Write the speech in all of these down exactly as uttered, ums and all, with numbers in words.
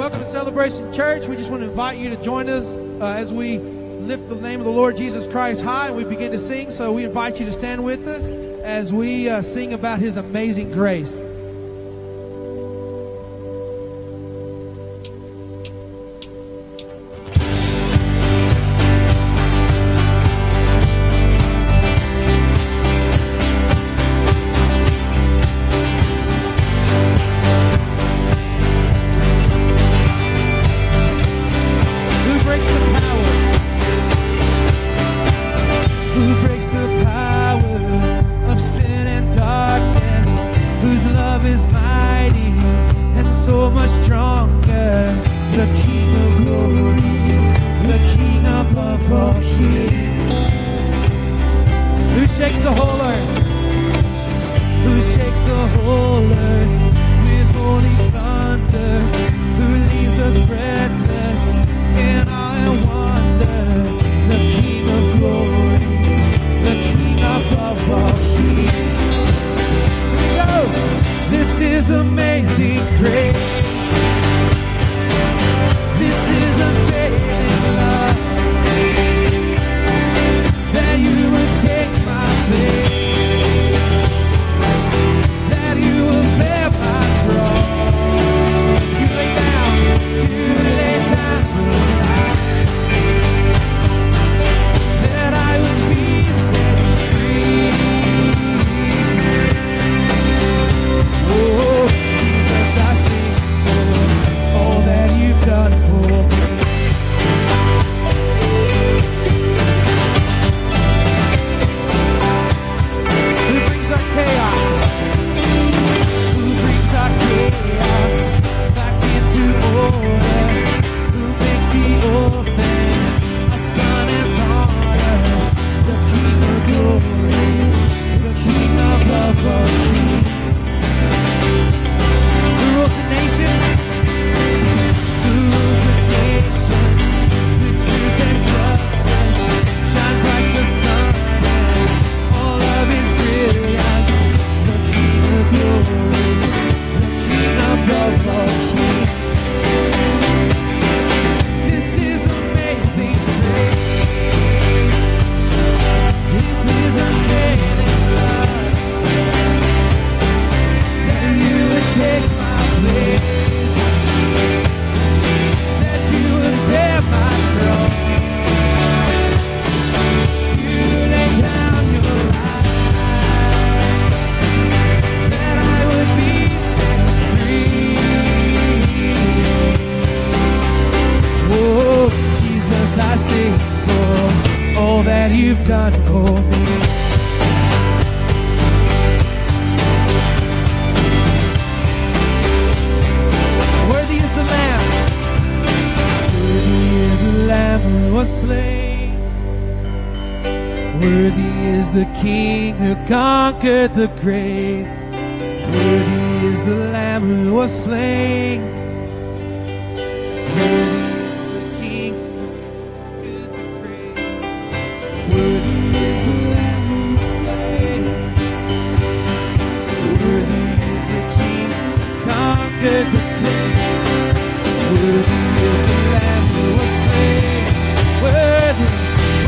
welcome to Celebration Church. We just want to invite you to join us uh, as we lift the name of the Lord Jesus Christ high and we begin to sing. So we invite you to stand with us as we uh, sing about His amazing grace. The grave, worthy is the Lamb who was slain. Worthy is the King who conquered the grave. Worthy is the Lamb who was slain. Worthy is the King who conquered the grave. Worthy is the Lamb who was slain. Worthy,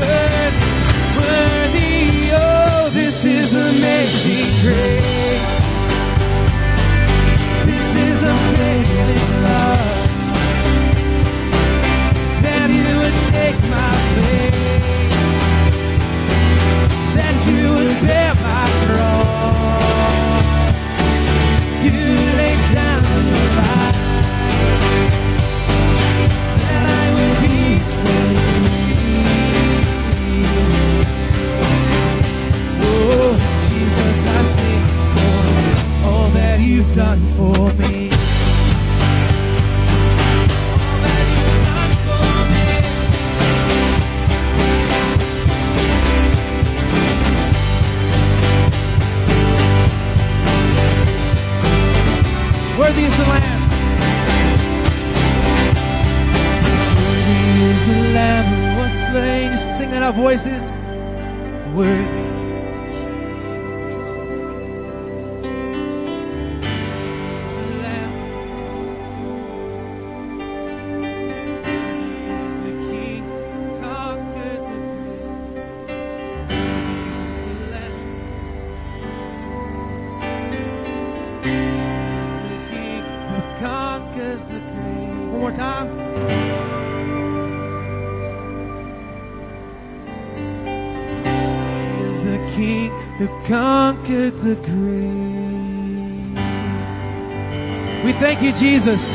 worthy, worthy. Oh, this is amazing. Grace. This is unfailing love, that you would take my place, that you would bear my cross, you laid down your life, that I would be saved. Oh. Jesus, I sing for all that you've done for me. All that you've done for me. Worthy is the Lamb. Worthy is the Lamb who was slain. Just sing in our voices. Worthy. as the grave. One more time. The King who conquered the grave. We thank you, Jesus.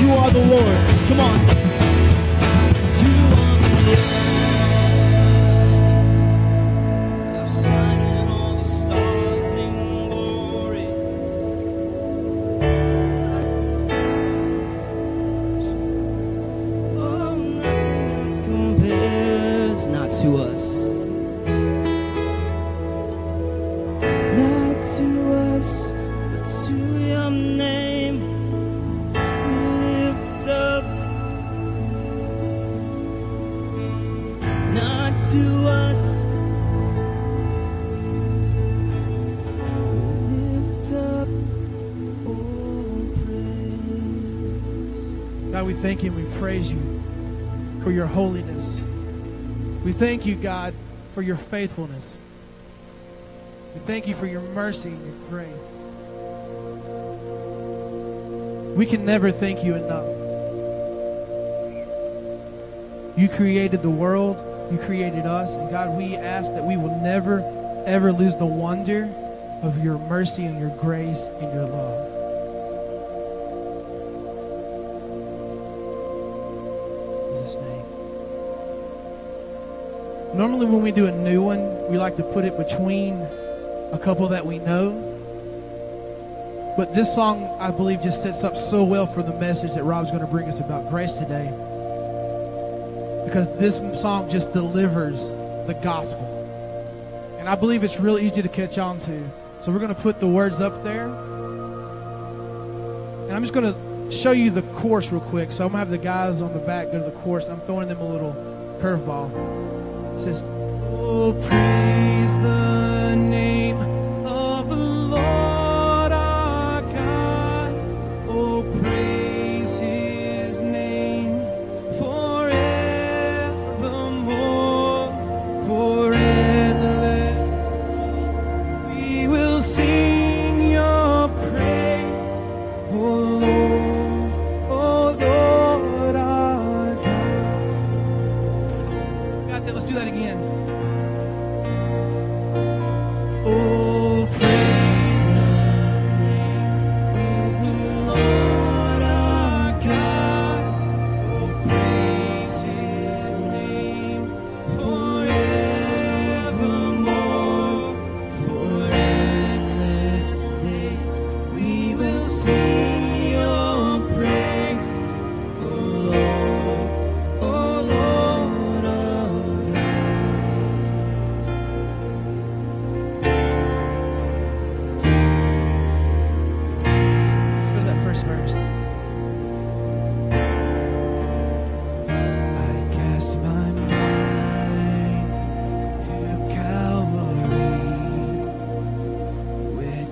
You are the Lord. Come on. to us. Lift up all praise. God, we thank you and we praise you for your holiness. We thank you, God, for your faithfulness. We thank you for your mercy and your grace. We can never thank you enough. You created the world, you created us, and God, we ask that we will never, ever lose the wonder of your mercy and your grace and your love. In Jesus' name. Normally when we do a new one, we like to put it between a couple that we know. But this song, I believe, just sets up so well for the message that Rob's going to bring us about grace today. Because this song just delivers the gospel. And I believe it's real easy to catch on to. So we're going to put the words up there. And I'm just going to show you the course real quick. So I'm going to have the guys on the back go to the course. I'm throwing them a little curveball. It says, oh, praise the name of the Lord.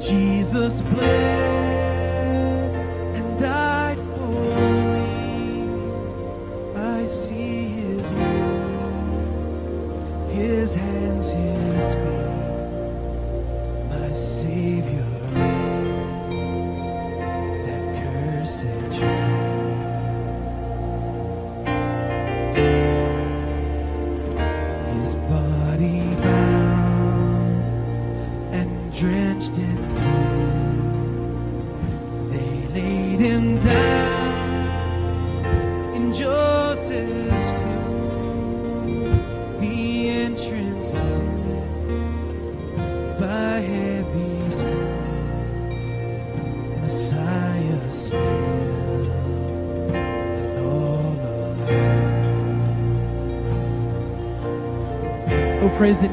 Jesus bled and died for me. I see his wound, his hands, his feet, my Savior on that cursed tree. His body bound and drenched in praise the name. Oh, praise the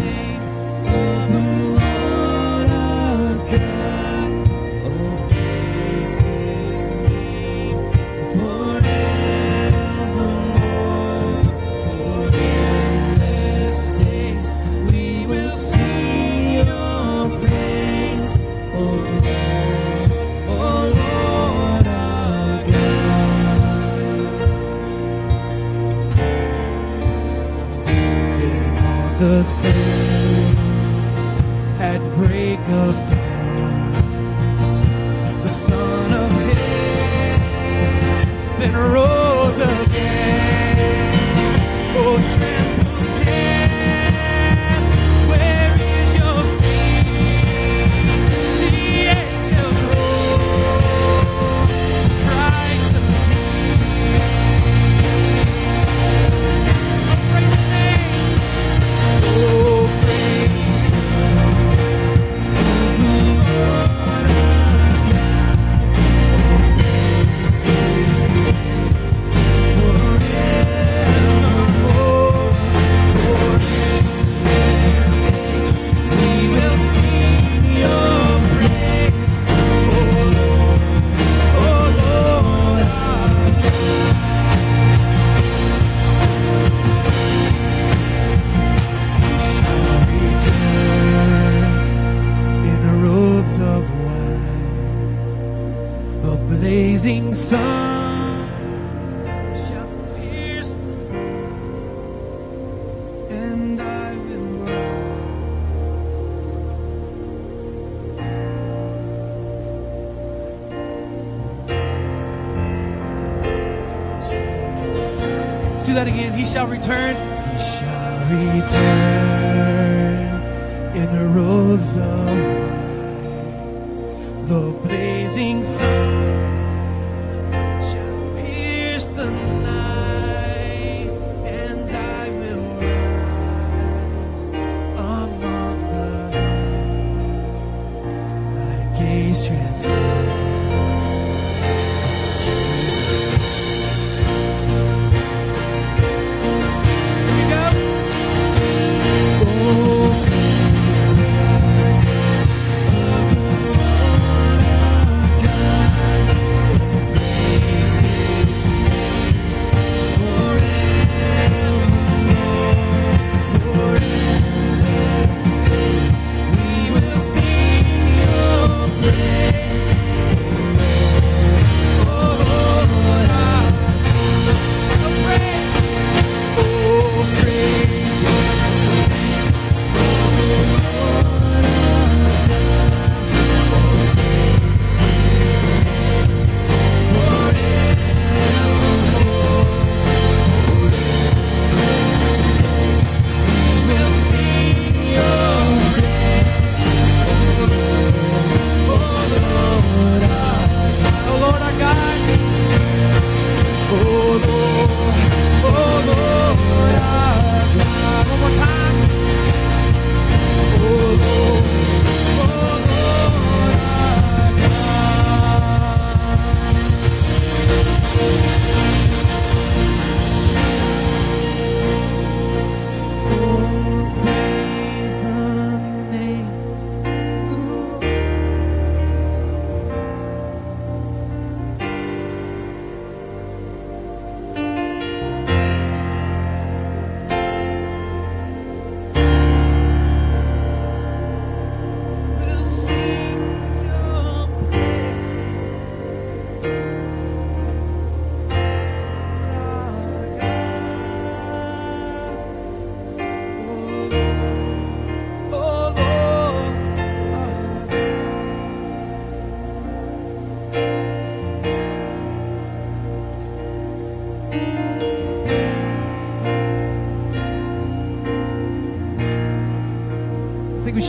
name of the Lord our God. Oh, praise his name forevermore. For endless days we will sing your praise. Oh, the faith at break of dawn, the Son of Heaven rose again. Oh, tremble death, where is your fear? The angels roll, Christ appeared. Oh, praise the name. Oh, praise the Lord, oh, praise his name forevermore. blazing sun shall pierce them, and I will rise. Let's do that again. He shall return. He shall return in the robes of white. The blazing sun shall pierce the night, and I will rise among the saints, my gaze transformed.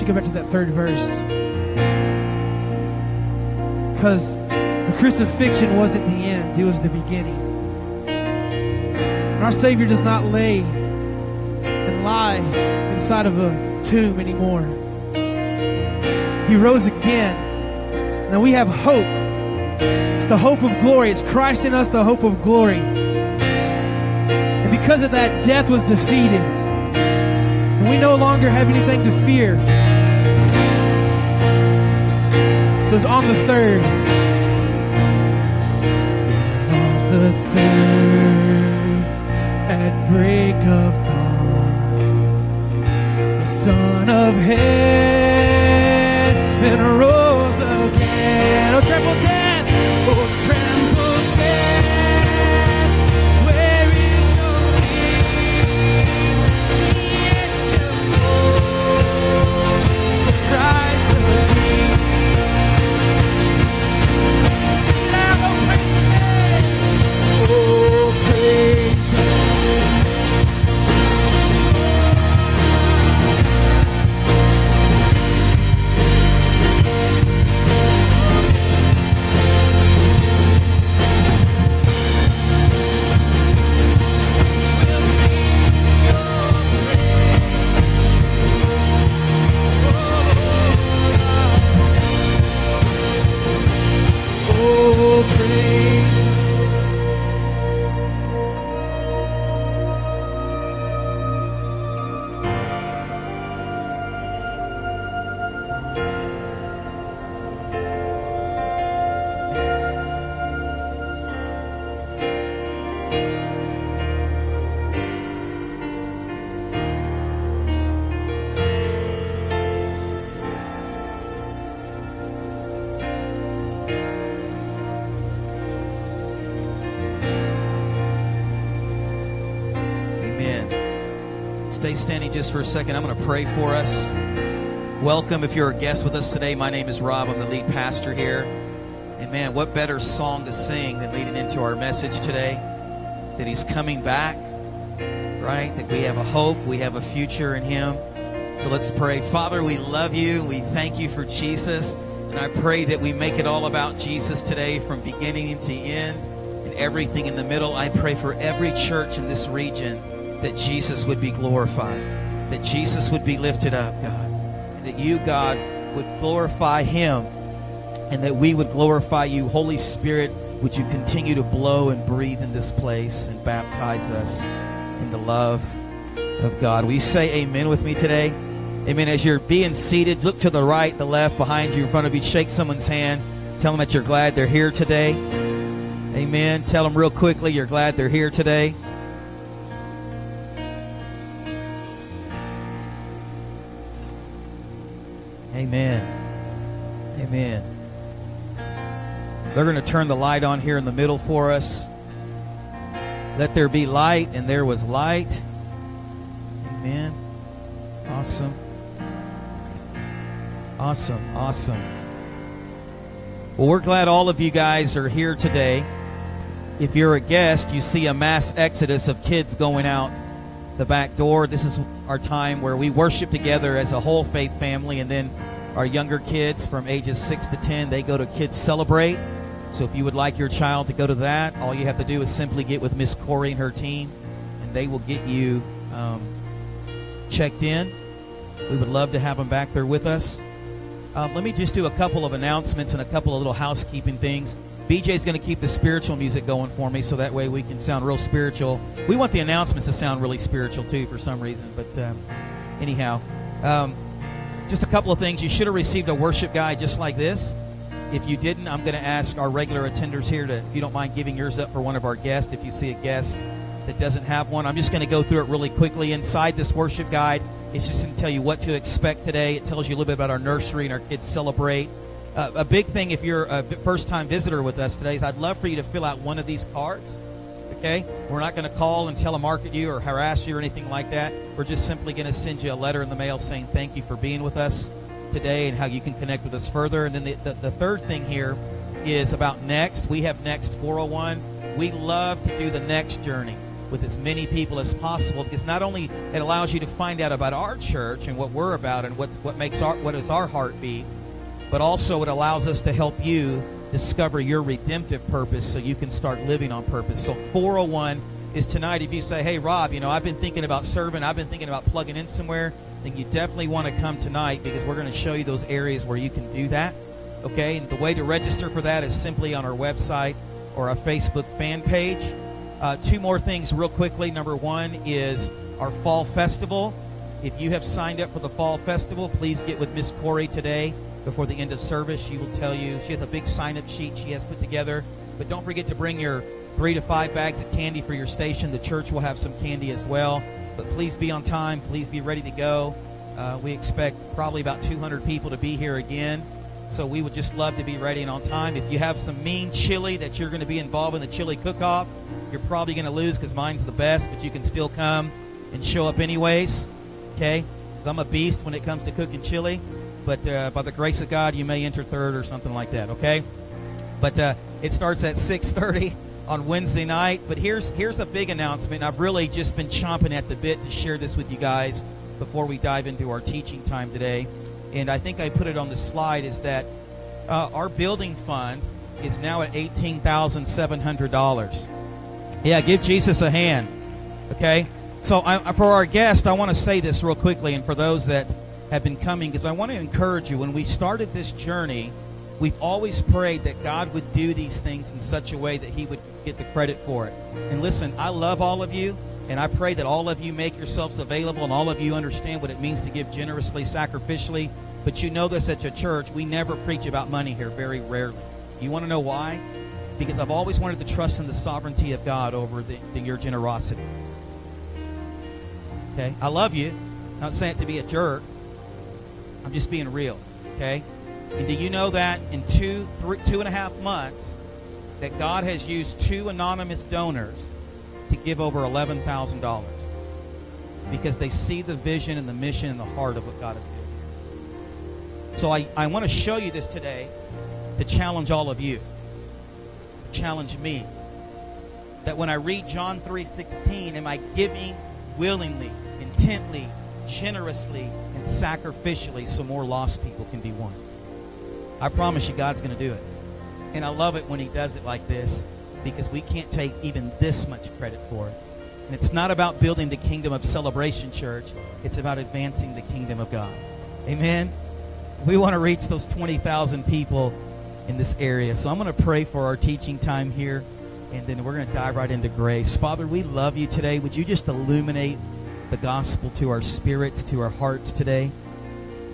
Go back to that third verse, because the crucifixion wasn't the end, it was the beginning. And our Savior does not lay and lie inside of a tomb anymore. He rose again. Now we have hope. It's the hope of glory. It's Christ in us, the hope of glory. And because of that, death was defeated. And we no longer have anything to fear. So it's on the third. And on the third, at break of dawn, the Son of Heaven rose again. Oh, trample death! Oh, trample. Stay standing just for a second. I'm going to pray for us. Welcome if you're a guest with us today. My name is Rob. I'm the lead pastor here. And man, what better song to sing than leading into our message today? That he's coming back, right? That we have a hope. We have a future in him. So let's pray. Father, we love you. We thank you for Jesus. And I pray that we make it all about Jesus today from beginning to end and everything in the middle. I pray for every church in this region that Jesus would be glorified, that Jesus would be lifted up, God. That you, God, would glorify him and that we would glorify you. Holy Spirit, would you continue to blow and breathe in this place and baptize us in the love of God. Will you say amen with me today? Amen. As you're being seated, look to the right, the left, behind you, in front of you. Shake someone's hand. Tell them that you're glad they're here today. Amen. Tell them real quickly you're glad they're here today. Amen. Amen. They're going to turn the light on here in the middle for us. Let there be light, and there was light. Amen. Awesome. Awesome. Awesome. Well, we're glad all of you guys are here today. If you're a guest, you see a mass exodus of kids going out the back door. This is our time where we worship together as a whole faith family, and then our younger kids from ages six to ten, they go to Kids Celebrate. So if you would like your child to go to that, all you have to do is simply get with Miss Corey and her team, and they will get you um, checked in. We would love to have them back there with us. Um, let me just do a couple of announcements and a couple of little housekeeping things. B J's going to keep the spiritual music going for me, so that way we can sound real spiritual. We want the announcements to sound really spiritual, too, for some reason. But um, anyhow, um, just a couple of things. You should have received a worship guide just like this. If you didn't, I'm going to ask our regular attenders here to, if you don't mind giving yours up for one of our guests, if you see a guest that doesn't have one. I'm just going to go through it really quickly. Inside this worship guide, it's just going to tell you what to expect today. It tells you a little bit about our nursery and our Kids Celebrate. Uh, a big thing, if you're a first-time visitor with us today, is I'd love for you to fill out one of these cards, okay? We're not going to call and telemarket you or harass you or anything like that. We're just simply going to send you a letter in the mail saying thank you for being with us today and how you can connect with us further. And then the, the, the third thing here is about Next. We have Next four oh one. We love to do the Next journey with as many people as possible, because not only it allows you to find out about our church and what we're about and what's, what makes our, what is our heartbeat, but also it allows us to help you discover your redemptive purpose so you can start living on purpose. So four oh one is tonight. If you say, hey, Rob, you know, I've been thinking about serving, I've been thinking about plugging in somewhere, then you definitely want to come tonight, because we're going to show you those areas where you can do that, okay? And the way to register for that is simply on our website or our Facebook fan page. Uh, two more things real quickly. Number one is our Fall Festival. If you have signed up for the Fall Festival, please get with Miss Corey today. Before the end of service, she will tell you. She has a big sign-up sheet she has put together. But don't forget to bring your three to five bags of candy for your station. The church will have some candy as well. But please be on time. Please be ready to go. Uh, we expect probably about two hundred people to be here again. So we would just love to be ready and on time. If you have some mean chili that you're going to be involved in the chili cook-off, you're probably going to lose because mine's the best. But you can still come and show up anyways. Okay? Because I'm a beast when it comes to cooking chili. But uh, by the grace of God, you may enter third or something like that, okay? But uh, it starts at six thirty on Wednesday night. But here's, here's a big announcement. I've really just been chomping at the bit to share this with you guys before we dive into our teaching time today. And I think I put it on the slide, is that uh, our building fund is now at eighteen thousand seven hundred dollars. Yeah, give Jesus a hand, okay? So I, for our guest, I want to say this real quickly, and for those that have been coming, because I want to encourage you. When we started this journey, we've always prayed that God would do these things in such a way that he would get the credit for it. And listen, I love all of you, and I pray that all of you make yourselves available and all of you understand what it means to give generously, sacrificially. But you know this, at your church, we never preach about money here, very rarely. You want to know why? Because I've always wanted to trust in the sovereignty of God over the, the, your generosity. Okay? I love you. I'm not saying it to be a jerk. I'm just being real, okay? And do you know that in two, three, two and a half months that God has used two anonymous donors to give over eleven thousand dollars? because they see the vision and the mission and the heart of what God is doing. So I, I want to show you this today to challenge all of you, challenge me, that when I read John three sixteen, am I giving willingly, intently, generously, and sacrificially so more lost people can be won? I promise you God's going to do it. And I love it when he does it like this, because we can't take even this much credit for it. And it's not about building the kingdom of Celebration Church. It's about advancing the kingdom of God. Amen? We want to reach those twenty thousand people in this area. So I'm going to pray for our teaching time here, and then we're going to dive right into grace. Father, we love you today. Would you just illuminate the gospel to our spirits, to our hearts today?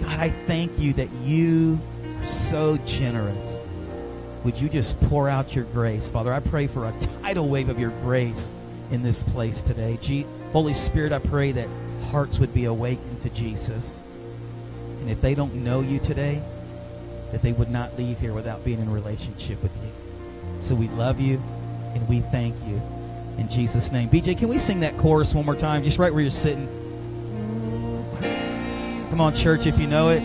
God, I thank you that you are so generous. Would you just pour out your grace? Father, I pray for a tidal wave of your grace in this place today. G- Holy Spirit, I pray that hearts would be awakened to Jesus. And if they don't know you today, that they would not leave here without being in relationship with you. So we love you and we thank you in Jesus' name. B J, can we sing that chorus one more time? Just right where you're sitting. Come on, church, if you know it.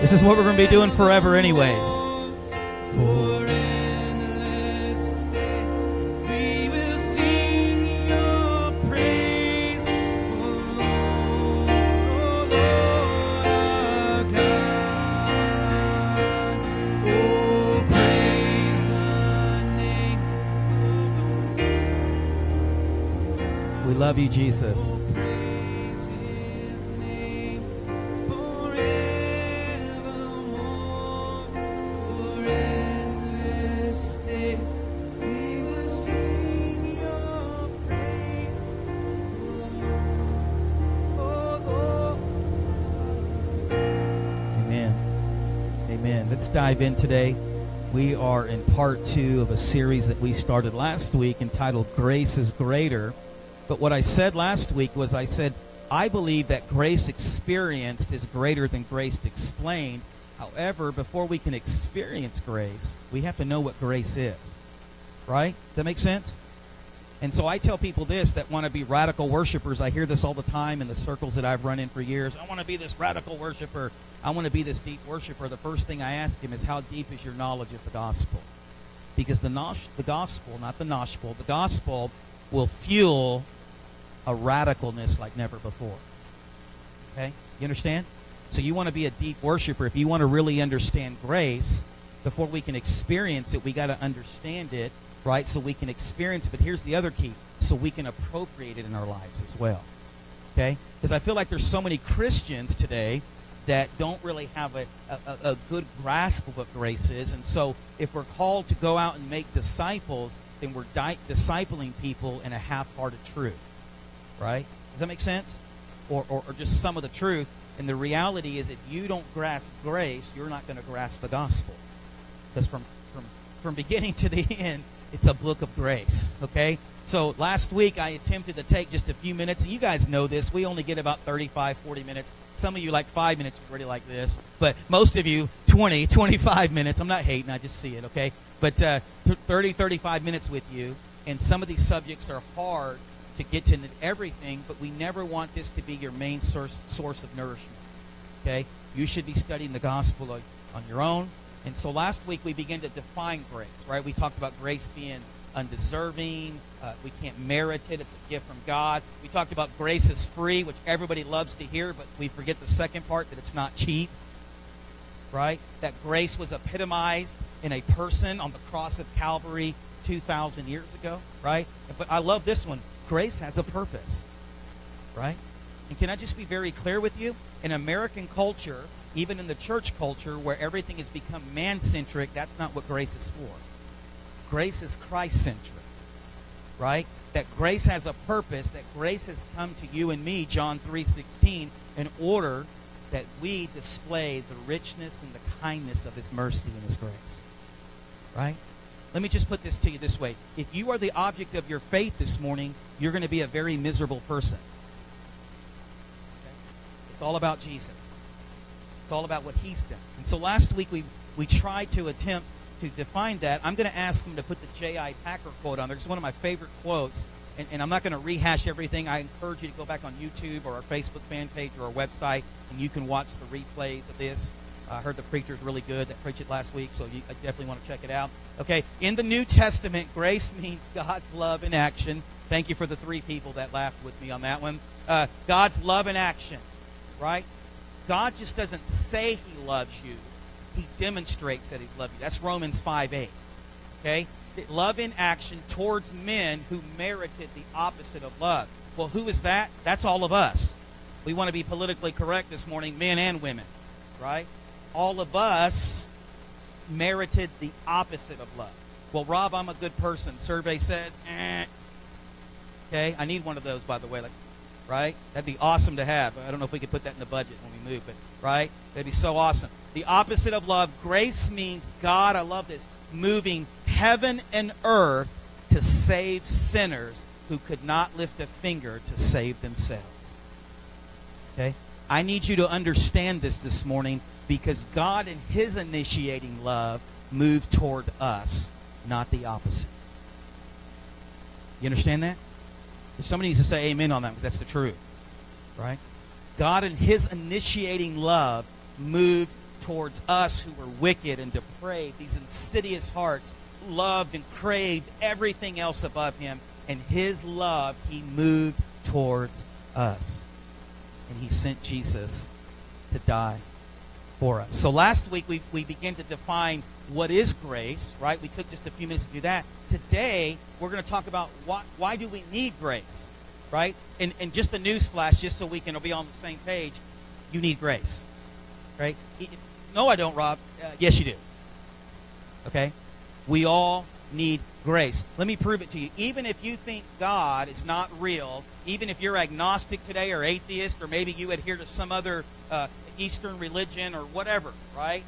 This is what we're going to be doing forever anyways. For endless days we will sing your praise, O Lord, O Lord our God. Oh, praise the name of the Lord. We love you, Jesus. Dive in today. We are in part two of a series that we started last week entitled Grace is Greater. But what I said last week was I said, I believe that grace experienced is greater than grace explained. However, before we can experience grace, we have to know what grace is. Right? Does that make sense? And so I tell people this that want to be radical worshipers. I hear this all the time in the circles that I've run in for years. I want to be this radical worshiper. I want to be this deep worshiper. The first thing I ask him is, how deep is your knowledge of the gospel? Because the, nosh, the gospel, not the noshpel, the gospel will fuel a radicalness like never before. Okay? You understand? So you want to be a deep worshiper. If you want to really understand grace, before we can experience it, we got to understand it. Right, so we can experience it, but here's the other key, so we can appropriate it in our lives as well, okay? Because I feel like there's so many Christians today that don't really have a, a, a good grasp of what grace is, and so if we're called to go out and make disciples, then we're di- discipling people in a half-hearted truth, right? Does that make sense? Or, or, or just some of the truth, and the reality is if you don't grasp grace, you're not going to grasp the gospel, because from, from, from beginning to the end, it's a book of grace, okay? So last week I attempted to take just a few minutes. You guys know this. We only get about thirty-five, forty minutes. Some of you like five minutes, you're already like this. But most of you, twenty, twenty-five minutes. I'm not hating. I just see it, okay? But uh, thirty, thirty-five minutes with you. And some of these subjects are hard to get to everything, but we never want this to be your main source, source of nourishment, okay? You should be studying the gospel on your own. And so last week we began to define grace, right? We talked about grace being undeserving. Uh, we can't merit it. It's a gift from God. We talked about grace is free, which everybody loves to hear, but we forget the second part, that it's not cheap, right? That grace was epitomized in a person on the cross of Calvary two thousand years ago, right? But I love this one. Grace has a purpose, right? And can I just be very clear with you? In American culture, even in the church culture where everything has become man-centric, that's not what grace is for. Grace is Christ-centric, right? That grace has a purpose, that grace has come to you and me, John three sixteen, in order that we display the richness and the kindness of his mercy and his grace, right? Let me just put this to you this way. If you are the object of your faith this morning, you're going to be a very miserable person. Okay? It's all about Jesus. It's all about what he's done. And so last week we we try to attempt to define that. I'm going to ask them to put the J I Packer quote on there. It's one of my favorite quotes, and, and I'm not going to rehash everything. I encourage you to go back on YouTube or our Facebook fan page or our website, and you can watch the replays of this. I uh, heard the preacher's really good that preached it last week, so you I definitely want to check it out. Okay, in the New Testament, grace means God's love in action. Thank you for the three people that laughed with me on that one. Uh, God's love in action, right? God just doesn't say he loves you. He demonstrates that he's loved you. That's Romans five eight, okay? Love in action towards men who merited the opposite of love. Well, who is that? That's all of us. We want to be politically correct this morning, men and women, right? All of us merited the opposite of love. Well, Rob, I'm a good person. Survey says, eh. Okay, I need one of those, by the way, like, right? That'd be awesome to have. I don't know if we could put that in the budget when we move, but, right? That'd be so awesome. The opposite of love, grace means God, I love this, moving heaven and earth to save sinners who could not lift a finger to save themselves. Okay? I need you to understand this this morning, because God in his initiating love moved toward us, not the opposite. You understand that? Somebody needs to say amen on that, because that's the truth, right? God in his initiating love moved towards us who were wicked and depraved, these insidious hearts, loved and craved everything else above him. And his love, he moved towards us. And he sent Jesus to die for us. So last week we, we began to define what is grace, right? We took just a few minutes to do that. Today we're going to talk about why, why do we need grace, right? And, and just a newsflash, just so we can be on the same page, you need grace, right? No, I don't, Rob. Uh, yes, you do. Okay? We all need grace. Let me prove it to you. Even if you think God is not real, even if you're agnostic today or atheist, or maybe you adhere to some other uh, Eastern religion or whatever, right?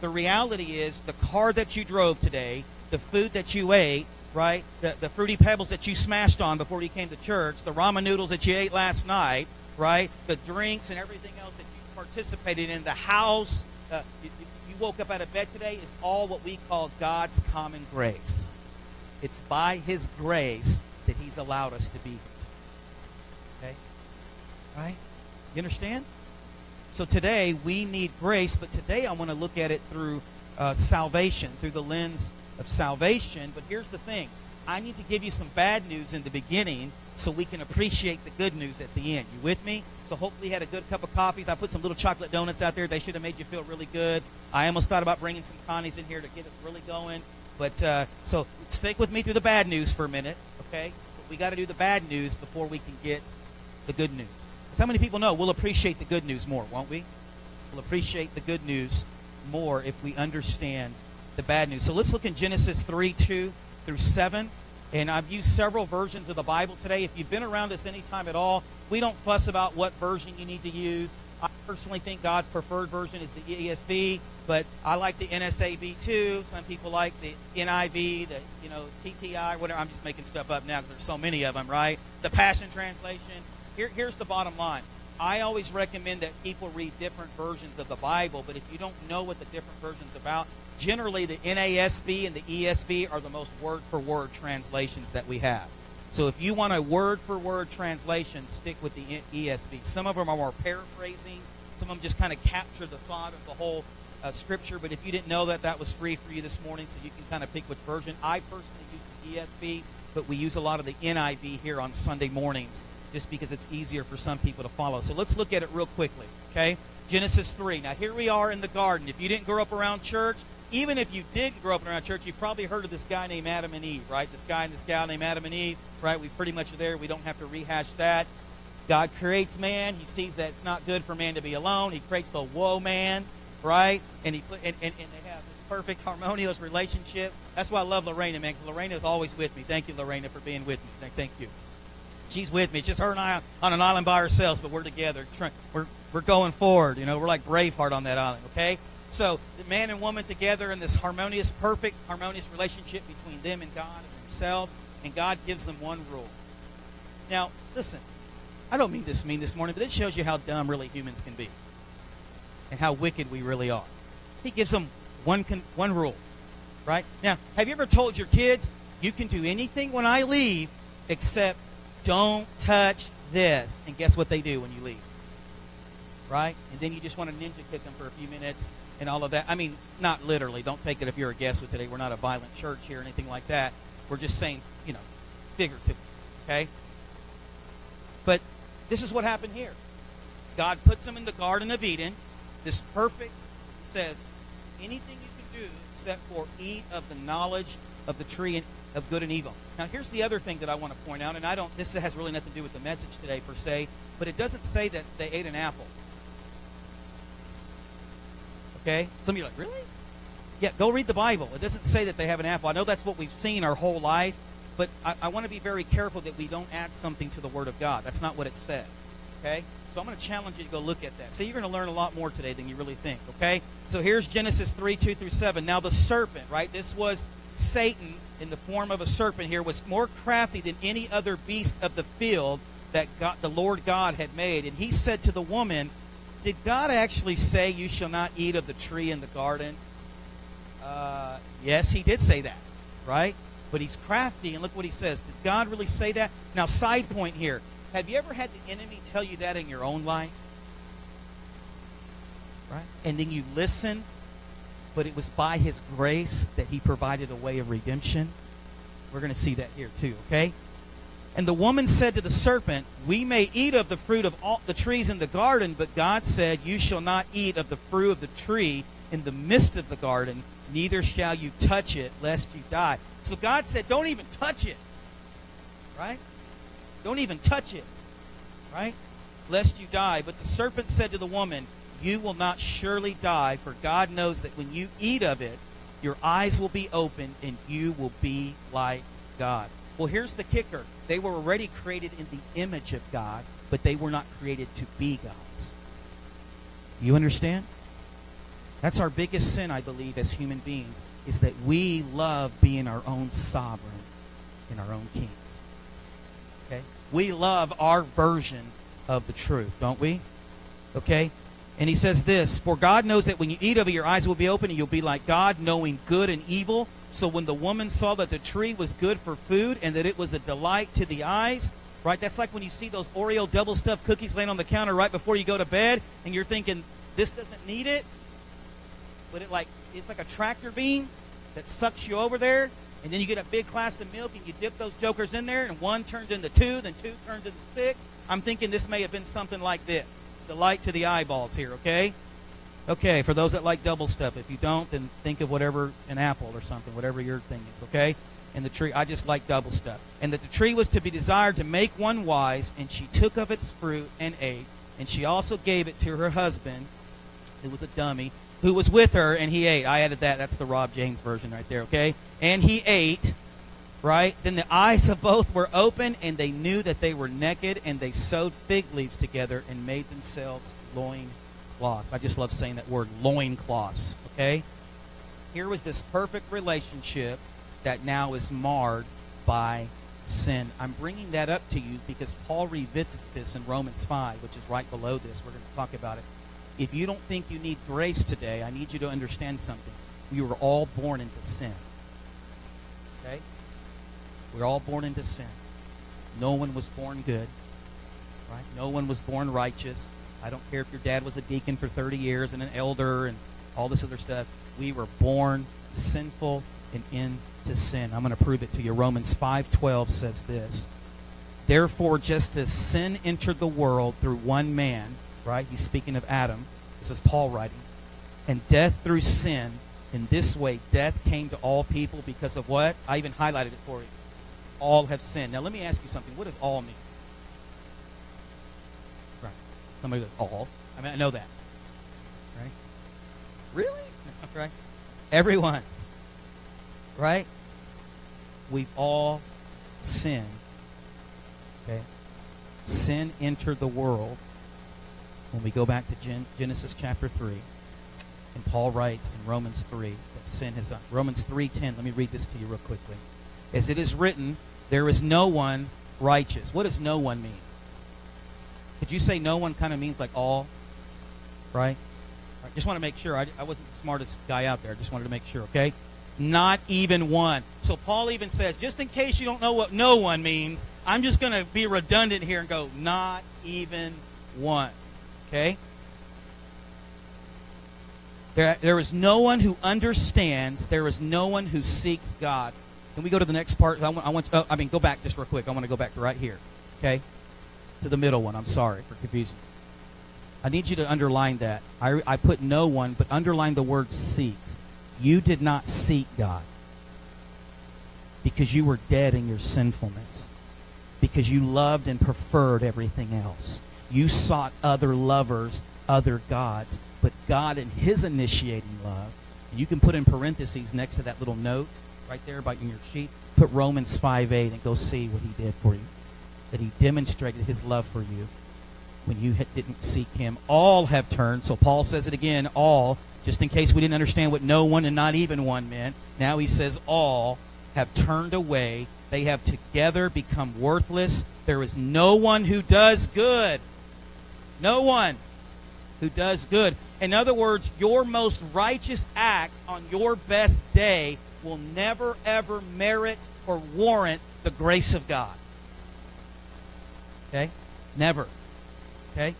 The reality is the car that you drove today, the food that you ate, right? The, the Fruity Pebbles that you smashed on before you came to church, the ramen noodles that you ate last night, right? The drinks and everything else that you participated in, the house, uh, you, you woke up out of bed today, is all what we call God's common grace. It's by his grace that he's allowed us to be here today. Okay? Right? You understand? So today, we need grace, but today I want to look at it through uh, salvation, through the lens of salvation. But here's the thing. I need to give you some bad news in the beginning so we can appreciate the good news at the end. You with me? So hopefully you had a good cup of coffees. I put some little chocolate donuts out there. They should have made you feel really good. I almost thought about bringing some Connies in here to get us really going. But uh, so stick with me through the bad news for a minute, okay? But we got to do the bad news before we can get the good news. How many people know we'll appreciate the good news more, won't we? We'll appreciate the good news more if we understand the bad news. So let's look in Genesis three, two through seven. And I've used several versions of the Bible today. If you've been around us any time at all, we don't fuss about what version you need to use. I personally think God's preferred version is the E S V, but I like the N A S B too. Some people like the N I V, the you know T T I, whatever. I'm just making stuff up now because there's so many of them, right? The Passion Translation. Here, here's the bottom line. I always recommend that people read different versions of the Bible, but if you don't know what the different version's about, generally the N A S B and the E S V are the most word-for-word translations that we have. So if you want a word-for-word translation, stick with the E S V. Some of them are more paraphrasing. Some of them just kind of capture the thought of the whole uh, scripture, but if you didn't know that, that was free for you this morning, so you can kind of pick which version. I personally use the E S V, but we use a lot of the N I V here on Sunday mornings, just because it's easier for some people to follow. So let's look at it real quickly, okay? Genesis three. Now, here we are in the garden. If you didn't grow up around church, even if you did grow up around church, you've probably heard of this guy named Adam and Eve, right? This guy and this gal named Adam and Eve, right? We pretty much are there. We don't have to rehash that. God creates man. He sees that it's not good for man to be alone. He creates the woe man, right? And, he, and, and, and they have this perfect harmonious relationship. That's why I love Lorena, man, because Lorena is always with me. Thank you, Lorena, for being with me. Thank you. She's with me. It's just her and I on an island by ourselves, but we're together. We're, we're going forward. You know, we're like Braveheart on that island, okay? So the man and woman together in this harmonious, perfect, harmonious relationship between them and God and themselves, and God gives them one rule. Now, listen, I don't mean this mean this morning, but this shows you how dumb really humans can be and how wicked we really are. He gives them One con one rule, right? Now, have you ever told your kids, you can do anything when I leave except don't touch this? And guess what they do when you leave, right? And then you just want to ninja kick them for a few minutes and all of that. I mean, not literally. Don't take it if you're a guest with today. We're not a violent church here or anything like that. We're just saying, you know, figuratively, okay? But this is what happened here. God puts them in the Garden of Eden. This perfect says, anything you can do except for eat of the knowledge of the tree and of good and evil. Now, here's the other thing that I want to point out, and I don't. This has really nothing to do with the message today per se, but it doesn't say that they ate an apple. Okay? Some of you are like, really? Yeah, go read the Bible. It doesn't say that they have an apple. I know that's what we've seen our whole life, but I, I want to be very careful that we don't add something to the Word of God. That's not what it said. Okay? So I'm going to challenge you to go look at that. So you're going to learn a lot more today than you really think, okay? So here's Genesis three, two through seven. Now the serpent, right? This was Satan in the form of a serpent here, was more crafty than any other beast of the field that God, the Lord God had made. And he said to the woman, did God actually say you shall not eat of the tree in the garden? Uh, yes, he did say that, right? But he's crafty, and look what he says. Did God really say that? Now, side point here. Have you ever had the enemy tell you that in your own life? Right? And then you listen, but it was by his grace that he provided a way of redemption. We're going to see that here too, okay? And the woman said to the serpent, we may eat of the fruit of all the trees in the garden, but God said, you shall not eat of the fruit of the tree in the midst of the garden, neither shall you touch it, lest you die. So God said, don't even touch it, right? Don't even touch it, right? Lest you die. But the serpent said to the woman, you will not surely die, for God knows that when you eat of it, your eyes will be opened and you will be like God. Well, here's the kicker. They were already created in the image of God, but they were not created to be gods. You understand? That's our biggest sin, I believe, as human beings, is that we love being our own sovereign and our own king. We love our version of the truth, don't we? Okay? And he says this, for God knows that when you eat of it, your eyes will be open and you'll be like God, knowing good and evil. So when the woman saw that the tree was good for food and that it was a delight to the eyes, right? That's like when you see those Oreo double-stuffed cookies laying on the counter right before you go to bed and you're thinking, this doesn't need it. But it like, it's like a tractor beam that sucks you over there. And then you get a big glass of milk and you dip those jokers in there and one turns into two, then two turns into six. I'm thinking this may have been something like this. Delight to the eyeballs here, okay? Okay, for those that like double stuff, if you don't, then think of whatever, an apple or something, whatever your thing is, okay? And the tree, I just like double stuff. And that the tree was to be desired to make one wise, and she took of its fruit and ate. And she also gave it to her husband, who was a dummy, who was with her, and he ate. I added that. That's the Rob James version right there, okay? And he ate, right? Then the eyes of both were open, and they knew that they were naked, and they sewed fig leaves together and made themselves loincloths. I just love saying that word, loincloths, okay? Here was this perfect relationship that now is marred by sin. I'm bringing that up to you because Paul revisits this in Romans five, which is right below this. We're going to talk about it. If you don't think you need grace today, I need you to understand something. We were all born into sin. Okay? We were all born into sin. No one was born good. Right? No one was born righteous. I don't care if your dad was a deacon for thirty years and an elder and all this other stuff. We were born sinful and into sin. I'm going to prove it to you. Romans five twelve says this. Therefore, just as sin entered the world through one man, right? He's speaking of Adam. This is Paul writing. And death through sin. In this way, death came to all people because of what? I even highlighted it for you. All have sinned. Now, let me ask you something. What does all mean? Right. Somebody goes, all. I mean, I know that. Right? Really? Right? Everyone. Right? We've all sinned. Okay? Sin entered the world. When we go back to Gen Genesis chapter three, and Paul writes in Romans three that sin has done. Romans three ten, let me read this to you real quickly. As it is written, there is no one righteous. What does no one mean? Could you say no one kind of means like all? Right? I just want to make sure. I, I wasn't the smartest guy out there. I just wanted to make sure, okay? Not even one. So Paul even says, just in case you don't know what no one means, I'm just going to be redundant here and go, not even one, okay? There, there is no one who understands. There is no one who seeks God. Can we go to the next part? I want, I want. Oh, I mean, go back just real quick. I want to go back to right here, okay? To the middle one. I'm sorry for confusing. I need you to underline that. I, I put no one, but underline the word seeks. You did not seek God because you were dead in your sinfulness, because you loved and preferred everything else. You sought other lovers, other gods, but God in his initiating love, and you can put in parentheses next to that little note right there by in your sheet, put Romans five eight and go see what he did for you, that he demonstrated his love for you when you didn't seek him. All have turned, so Paul says it again, all. Just in case we didn't understand what no one and not even one meant, now he says all have turned away. They have together become worthless. There is no one who does good. No one who does good. In other words, your most righteous acts on your best day will never, ever merit or warrant the grace of God. Okay? Never. Okay?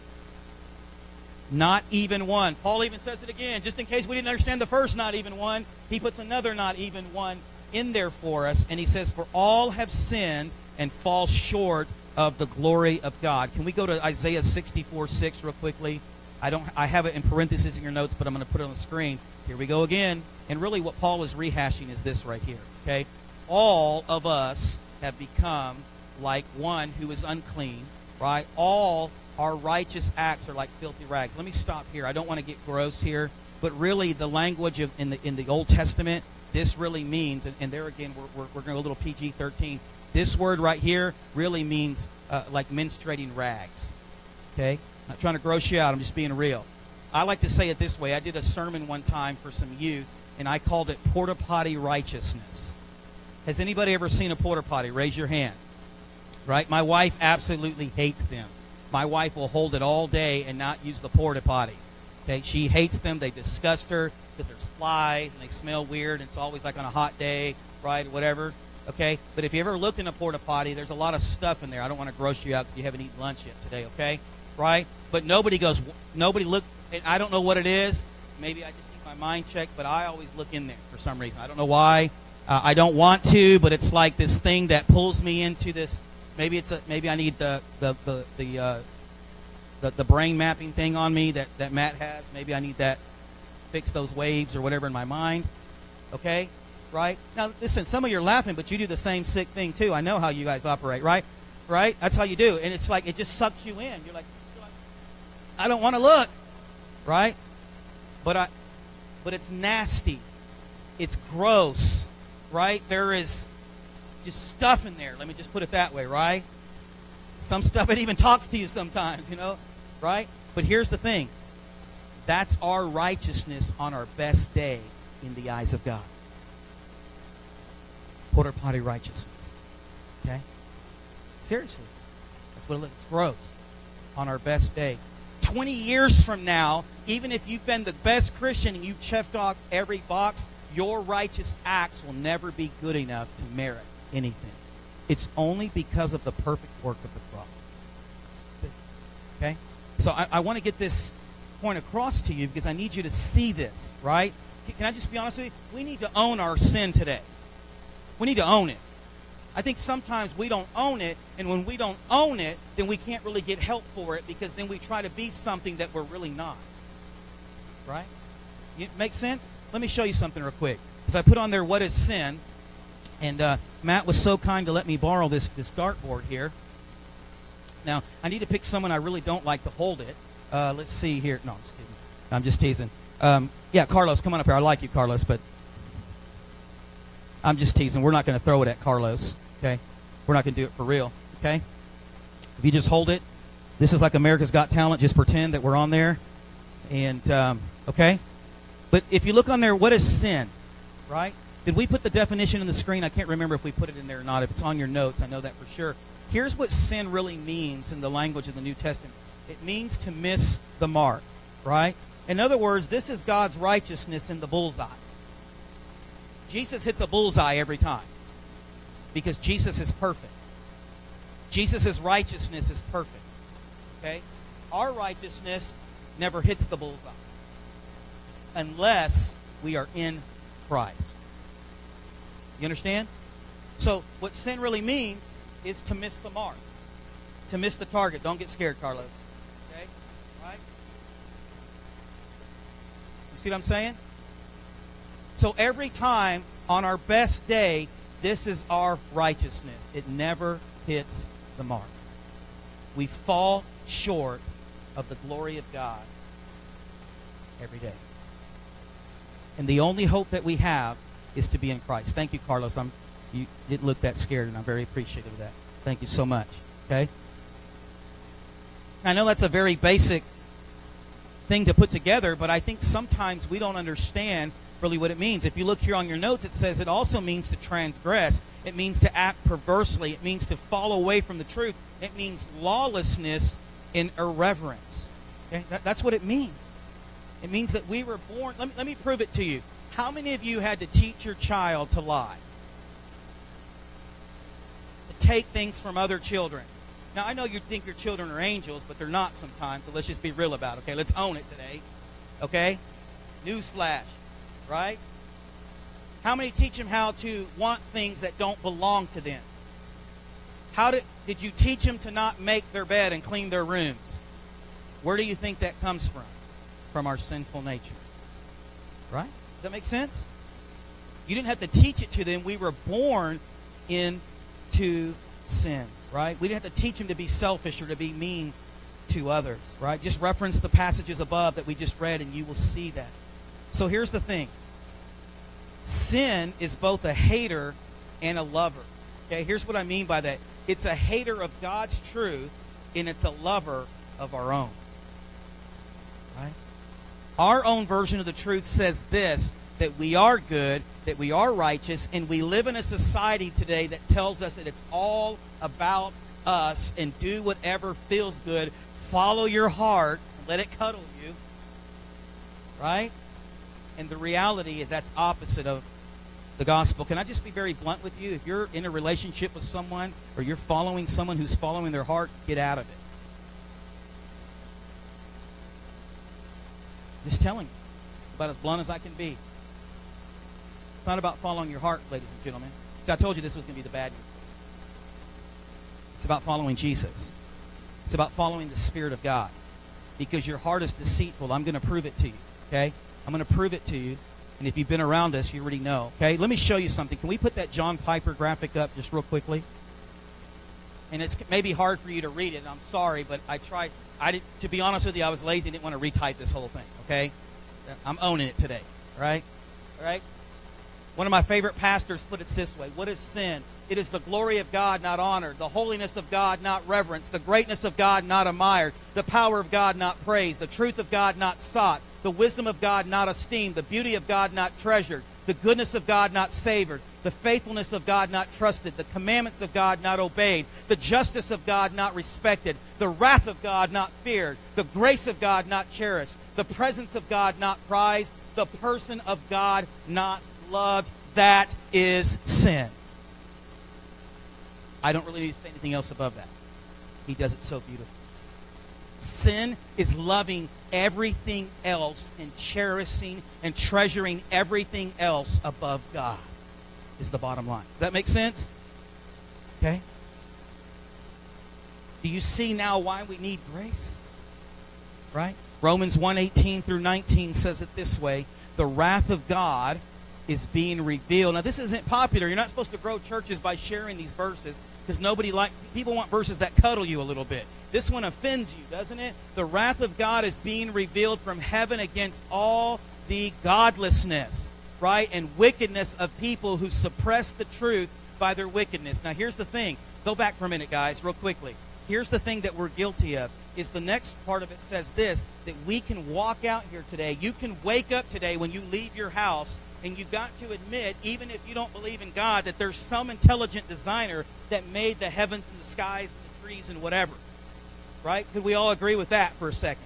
Not even one. Paul even says it again. Just in case we didn't understand the first not even one, he puts another not even one in there for us. And he says, for all have sinned and fall short of the glory of God. Can we go to Isaiah sixty-four six real quickly? I, don't, I have it in parentheses in your notes, but I'm going to put it on the screen. Here we go again. And really what Paul is rehashing is this right here. Okay? All of us have become like one who is unclean. Right? All our righteous acts are like filthy rags. Let me stop here. I don't want to get gross here, but really the language of, in the in the Old Testament, this really means, and, and there again, we're, we're, we're going to go a little P G thirteen. This word right here really means uh, like menstruating rags, okay? I'm not trying to gross you out. I'm just being real. I like to say it this way. I did a sermon one time for some youth, and I called it porta potty righteousness. Has anybody ever seen a porta potty? Raise your hand, right? My wife absolutely hates them. My wife will hold it all day and not use the porta potty. Okay? She hates them. They disgust her because there's flies and they smell weird. And it's always like on a hot day, right, whatever. Okay? But if you ever looked in a porta potty, there's a lot of stuff in there. I don't want to gross you out because you haven't eaten lunch yet today, okay? Right? But nobody goes, nobody look. And I don't know what it is. Maybe I just need my mind checked, but I always look in there for some reason. I don't know why. Uh, I don't want to, but it's like this thing that pulls me into this. Maybe it's a, maybe I need the the the the, uh, the the brain mapping thing on me that that Matt has. Maybe I need that fix those waves or whatever in my mind. Okay, right? Now listen, some of you're laughing, but you do the same sick thing too. I know how you guys operate, right? Right? That's how you do, and it's like it just sucks you in. You're like, I don't want to look, right? But I, but it's nasty, it's gross, right? There is just stuff in there. Let me just put it that way, right? Some stuff, it even talks to you sometimes, you know, right? But here's the thing. That's our righteousness on our best day in the eyes of God. Porta potty righteousness, okay? Seriously. That's what it looks. Gross on our best day. twenty years from now, even if you've been the best Christian and you've checked off every box, your righteous acts will never be good enough to merit anything. It's only because of the perfect work of the cross. Okay? So I, I want to get this point across to you because I need you to see this, right? Can, can I just be honest with you? We need to own our sin today. We need to own it. I think sometimes we don't own it, and when we don't own it, then we can't really get help for it because then we try to be something that we're really not. Right? It makes sense? Let me show you something real quick. Because I put on there, what is sin? And uh, Matt was so kind to let me borrow this, this dartboard here. Now, I need to pick someone I really don't like to hold it. Uh, let's see here. No, I'm just kidding. I'm just teasing. Um, yeah, Carlos, come on up here. I like you, Carlos, but I'm just teasing. We're not going to throw it at Carlos, okay? We're not going to do it for real, okay? If you just hold it, this is like America's Got Talent. Just pretend that we're on there. And, um, okay? But if you look on there, what is sin, right? Did we put the definition on the screen? I can't remember if we put it in there or not. If it's on your notes, I know that for sure. Here's what sin really means in the language of the New Testament. It means to miss the mark, right? In other words, this is God's righteousness in the bullseye. Jesus hits a bullseye every time because Jesus is perfect. Jesus' righteousness is perfect. Okay? Our righteousness never hits the bullseye unless we are in Christ. You understand? So what sin really means is to miss the mark, to miss the target. Don't get scared, Carlos. Okay? Right? You see what I'm saying? So every time on our best day, this is our righteousness. It never hits the mark. We fall short of the glory of God every day. And the only hope that we have is to be in Christ. Thank you, Carlos. I'm, you didn't look that scared, and I'm very appreciative of that. Thank you so much. Okay? I know that's a very basic thing to put together, but I think sometimes we don't understand really what it means. If you look here on your notes, it says it also means to transgress. It means to act perversely. It means to fall away from the truth. It means lawlessness and irreverence. Okay? That, that's what it means. It means that we were born. Let me, let me prove it to you. How many of you had to teach your child to lie? To take things from other children? Now, I know you think your children are angels, but they're not sometimes, so let's just be real about it. Okay, let's own it today. Okay? Newsflash, right? How many teach them how to want things that don't belong to them? How did, did you teach them to not make their bed and clean their rooms? Where do you think that comes from? From our sinful nature. Right? Does that make sense? You didn't have to teach it to them. We were born into sin. Right? We didn't have to teach them to be selfish or to be mean to others. Right? Just reference the passages above that we just read and you will see that. So here's the thing. Sin is both a hater and a lover. Okay, here's what I mean by that. It's a hater of God's truth, and it's a lover of our own. Right? Our own version of the truth says this, that we are good, that we are righteous, and we live in a society today that tells us that it's all about us and do whatever feels good. Follow your heart, let it cuddle you. Right? And the reality is that's opposite of the gospel. Can I just be very blunt with you? If you're in a relationship with someone or you're following someone who's following their heart, get out of it. Just telling you. About as blunt as I can be. It's not about following your heart, ladies and gentlemen. See, I told you this was going to be the bad news. It's about following Jesus. It's about following the Spirit of God. Because your heart is deceitful. I'm going to prove it to you. Okay? I'm going to prove it to you. And if you've been around us, you already know. Okay, let me show you something. Can we put that John Piper graphic up just real quickly? And it's maybe hard for you to read it, and I'm sorry, but I tried. I did, to be honest with you, I was lazy and didn't want to retype this whole thing, okay? I'm owning it today, right? All right? One of my favorite pastors put it this way. What is sin? It is the glory of God not honored, the holiness of God not reverenced, the greatness of God not admired, the power of God not praised, the truth of God not sought, the wisdom of God not esteemed, the beauty of God not treasured, the goodness of God not savored, the faithfulness of God not trusted, the commandments of God not obeyed, the justice of God not respected, the wrath of God not feared, the grace of God not cherished, the presence of God not prized, the person of God not loved. That is sin. I don't really need to say anything else above that. He does it so beautifully. Sin is loving everything else and cherishing and treasuring everything else above God is the bottom line. Does that make sense? Okay? Do you see now why we need grace? Right? Romans one, eighteen through nineteen says it this way. The wrath of God is being revealed. Now, this isn't popular. You're not supposed to grow churches by sharing these verses. Because nobody like people want verses that cuddle you a little bit. This one offends you, doesn't it? The wrath of God is being revealed from heaven against all the godlessness, right, and wickedness of people who suppress the truth by their wickedness. Now, here's the thing. Go back for a minute, guys, real quickly. Here's the thing that we're guilty of is the next part of it says this, that we can walk out here today. You can wake up today when you leave your house. And you've got to admit, even if you don't believe in God, that there's some intelligent designer that made the heavens and the skies and the trees and whatever. Right? Could we all agree with that for a second?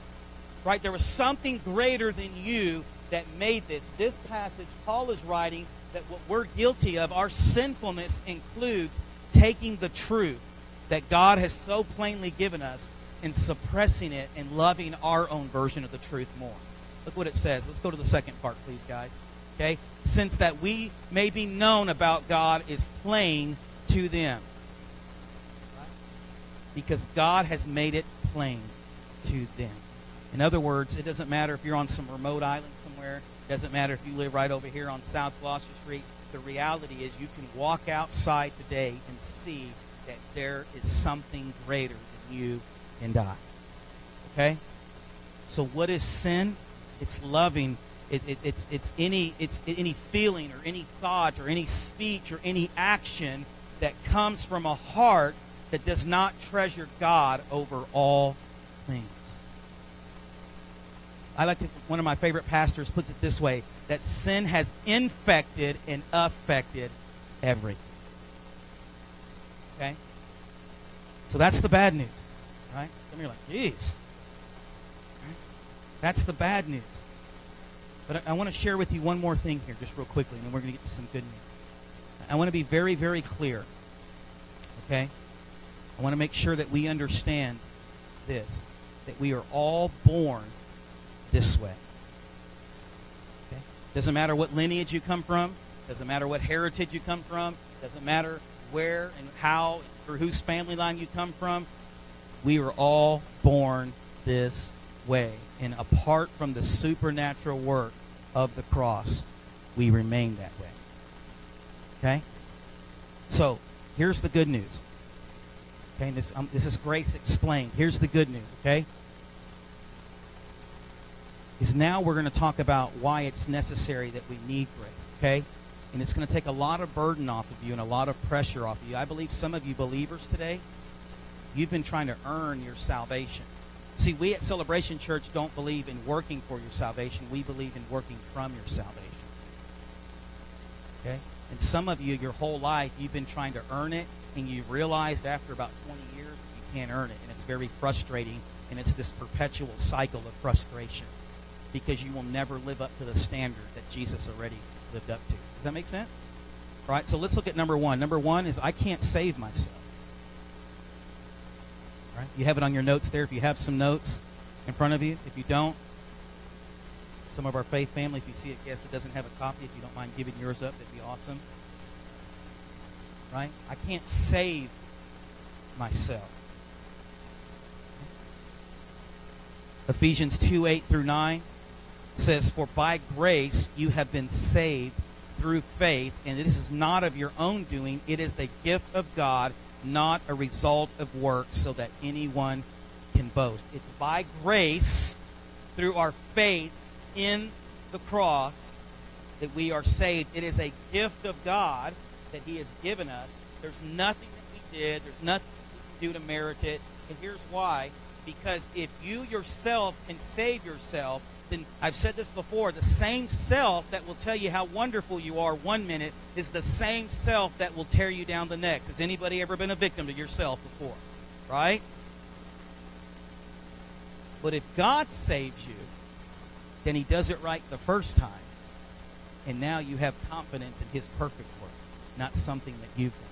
right? There was something greater than you that made this. This passage, Paul is writing that what we're guilty of, our sinfulness, includes taking the truth that God has so plainly given us and suppressing it and loving our own version of the truth more. Look what it says. Let's go to the second part, please, guys. Okay? Since that we may be known about God is plain to them. Because God has made it plain to them. In other words, it doesn't matter if you're on some remote island somewhere. It doesn't matter if you live right over here on South Gloucester Street. The reality is you can walk outside today and see that there is something greater than you and I. Okay? So what is sin? It's loving. It, it, it's, it's, any, it's any feeling or any thought or any speech or any action that comes from a heart that does not treasure God over all things. I like to, one of my favorite pastors puts it this way, that sin has infected and affected everything. Okay? So that's the bad news, right? Some of you are like, geez. Right? That's the bad news. But I, I want to share with you one more thing here, just real quickly, and then we're going to get to some good news. I want to be very, very clear, okay? I want to make sure that we understand this, that we are all born this way. Okay? Doesn't matter what lineage you come from. Doesn't matter what heritage you come from. Doesn't matter where and how or whose family line you come from. We are all born this way. And apart from the supernatural work of the cross, we remain that way. Okay? So, here's the good news. Okay, this, um, this is Grace Explained. Here's the good news, okay? Because now we're going to talk about why it's necessary that we need grace, okay? And it's going to take a lot of burden off of you and a lot of pressure off of you. I believe some of you believers today, you've been trying to earn your salvation. See, we at Celebration Church don't believe in working for your salvation. We believe in working from your salvation, okay? And some of you, your whole life, you've been trying to earn it. And you've realized after about twenty years, you can't earn it. And it's very frustrating. And it's this perpetual cycle of frustration because you will never live up to the standard that Jesus already lived up to. Does that make sense? All right, so let's look at number one. Number one is I can't save myself. All right, you have it on your notes there. If you have some notes in front of you, if you don't, some of our faith family, if you see a guest that doesn't have a copy, if you don't mind giving yours up, that'd be awesome. Right? I can't save myself. Ephesians two, eight through nine says, for by grace you have been saved through faith, and this is not of your own doing. It is the gift of God, not a result of work, so that anyone can boast. It's by grace, through our faith in the cross, that we are saved. It is a gift of God that he has given us. There's nothing that we did. There's nothing we can do to merit it. And here's why. Because if you yourself can save yourself, then I've said this before, the same self that will tell you how wonderful you are one minute is the same self that will tear you down the next. Has anybody ever been a victim to yourself before? Right? But if God saves you, then he does it right the first time. And now you have confidence in his perfect work, not something that you've done.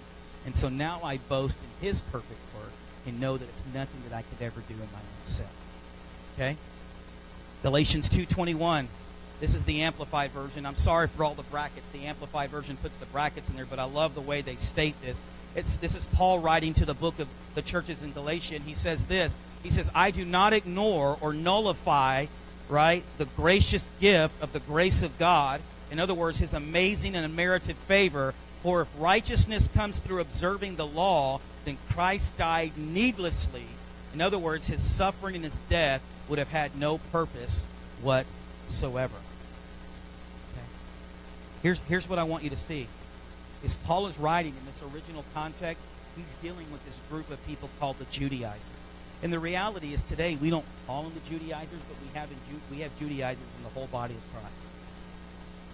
And so now I boast in his perfect work and know that it's nothing that I could ever do in my own self. Okay? Galatians two twenty-one. This is the Amplified Version. I'm sorry for all the brackets. The Amplified Version puts the brackets in there, but I love the way they state this. It's, this is Paul writing to the book of the churches in Galatia, and he says this. He says, I do not ignore or nullify, right, the gracious gift of the grace of God. In other words, his amazing and unmerited favor. For if righteousness comes through observing the law, then Christ died needlessly. In other words, his suffering and his death would have had no purpose whatsoever. Okay. Here's, here's what I want you to see. As Paul is writing in this original context, he's dealing with this group of people called the Judaizers. And the reality is today, we don't call them the Judaizers, but we have, in, we have Judaizers in the whole body of Christ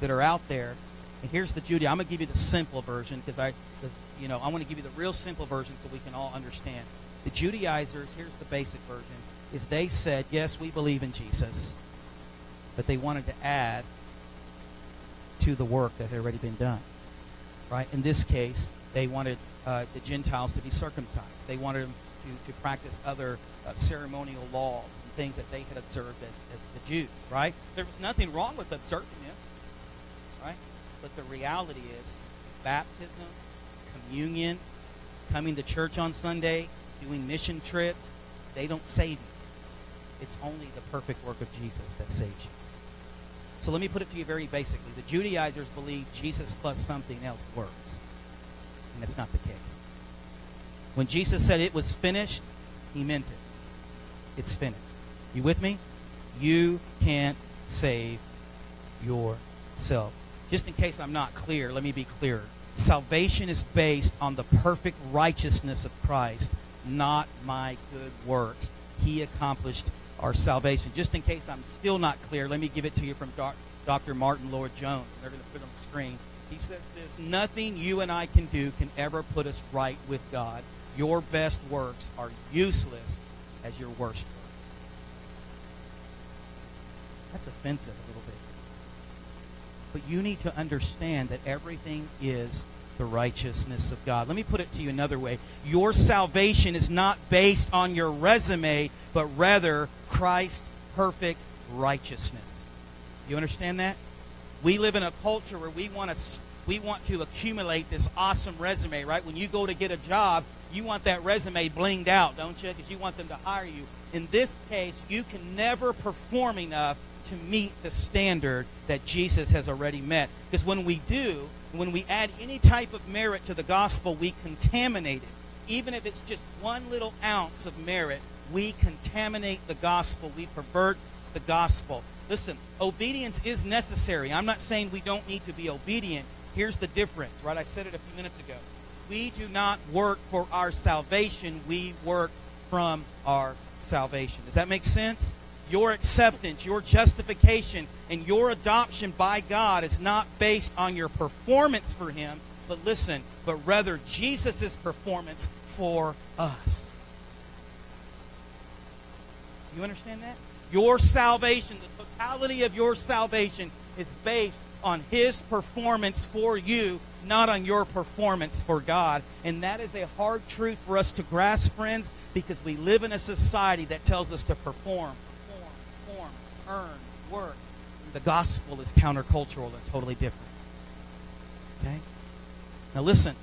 that are out there. And here's the Judy. I'm going to give you the simple version because I, the, you know, I want to give you the real simple version so we can all understand. The Judaizers, here's the basic version, is they said, yes, we believe in Jesus, but they wanted to add to the work that had already been done, right? In this case, they wanted uh, the Gentiles to be circumcised. They wanted them to, to practice other uh, ceremonial laws and things that they had observed as, as the Jews, right? There was nothing wrong with observing them, right? But the reality is baptism, communion, coming to church on Sunday, doing mission trips, they don't save you. It's only the perfect work of Jesus that saves you. So let me put it to you very basically. The Judaizers believe Jesus plus something else works. And that's not the case. When Jesus said it was finished, he meant it. It's finished. You with me? You can't save yourself. Just in case I'm not clear, let me be clearer. Salvation is based on the perfect righteousness of Christ, not my good works. He accomplished our salvation. Just in case I'm still not clear, let me give it to you from Doctor Martin Lloyd Jones. They're going to put it on the screen. He says this, nothing you and I can do can ever put us right with God. Your best works are useless as your worst works. That's offensive a little bit. But you need to understand that everything is the righteousness of God. Let me put it to you another way. Your salvation is not based on your resume, but rather Christ's perfect righteousness. You understand that? We live in a culture where we want to we want to accumulate this awesome resume, right? When you go to get a job, you want that resume blinged out, don't you? Because you want them to hire you. In this case, you can never perform enough to meet the standard that Jesus has already met. Because when we do, when we add any type of merit to the gospel, we contaminate it. Even if it's just one little ounce of merit, we contaminate the gospel. We pervert the gospel. Listen, obedience is necessary. I'm not saying we don't need to be obedient. Here's the difference, right? I said it a few minutes ago. We do not work for our salvation. We work from our salvation. Does that make sense? Your acceptance, your justification, and your adoption by God is not based on your performance for Him, but listen, but rather Jesus' performance for us. You understand that? Your salvation, the totality of your salvation is based on His performance for you, not on your performance for God. And that is a hard truth for us to grasp, friends, because we live in a society that tells us to perform, perform, perform, earn, work. The gospel is countercultural and totally different. Okay? Now listen,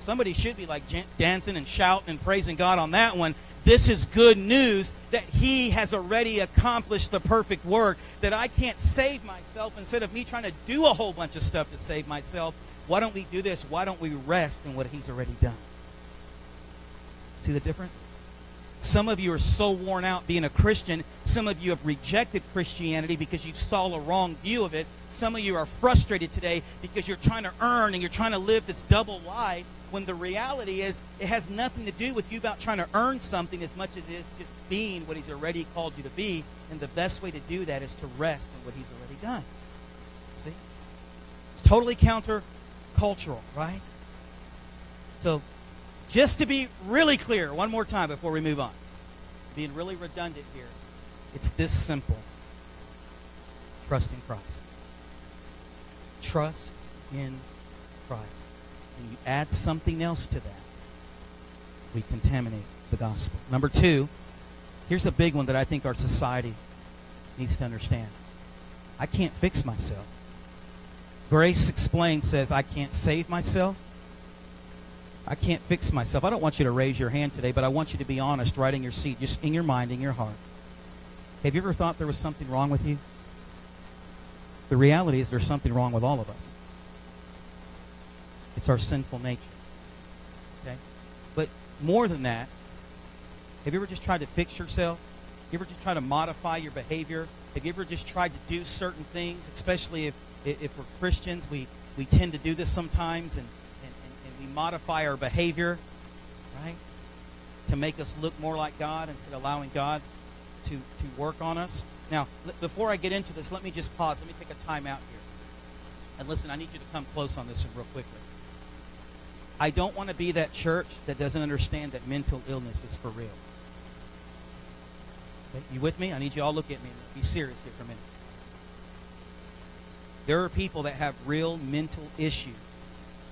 somebody should be like dancing and shouting and praising God on that one. This is good news that He has already accomplished the perfect work, that I can't save myself. Instead of me trying to do a whole bunch of stuff to save myself, why don't we do this? Why don't we rest in what He's already done? See the difference? Some of you are so worn out being a Christian. Some of you have rejected Christianity because you saw a wrong view of it. Some of you are frustrated today because you're trying to earn and you're trying to live this double life, when the reality is it has nothing to do with you about trying to earn something as much as it is just being what He's already called you to be. And the best way to do that is to rest in what He's already done. See? It's totally counter-cultural, right? So just to be really clear one more time before we move on, being really redundant here, it's this simple. Trust in Christ. Trust in Christ. When you add something else to that, we contaminate the gospel. Number two, here's a big one that I think our society needs to understand. I can't fix myself. Grace Explained says, I can't save myself. I can't fix myself. I don't want you to raise your hand today, but I want you to be honest right in your seat, just in your mind, in your heart. Have you ever thought there was something wrong with you? The reality is there's something wrong with all of us. It's our sinful nature. Okay? But more than that, have you ever just tried to fix yourself? Have you ever just tried to modify your behavior? Have you ever just tried to do certain things, especially if, if we're Christians? We, we tend to do this sometimes, and, and, and we modify our behavior, right, to make us look more like God instead of allowing God to, to work on us. Now, l- before I get into this, let me just pause. Let me take a time out here. And listen, I need you to come close on this one real quickly. I don't want to be that church that doesn't understand that mental illness is for real. Okay, you with me? I need you all to look at me and be serious here for a minute. There are people that have real mental issues.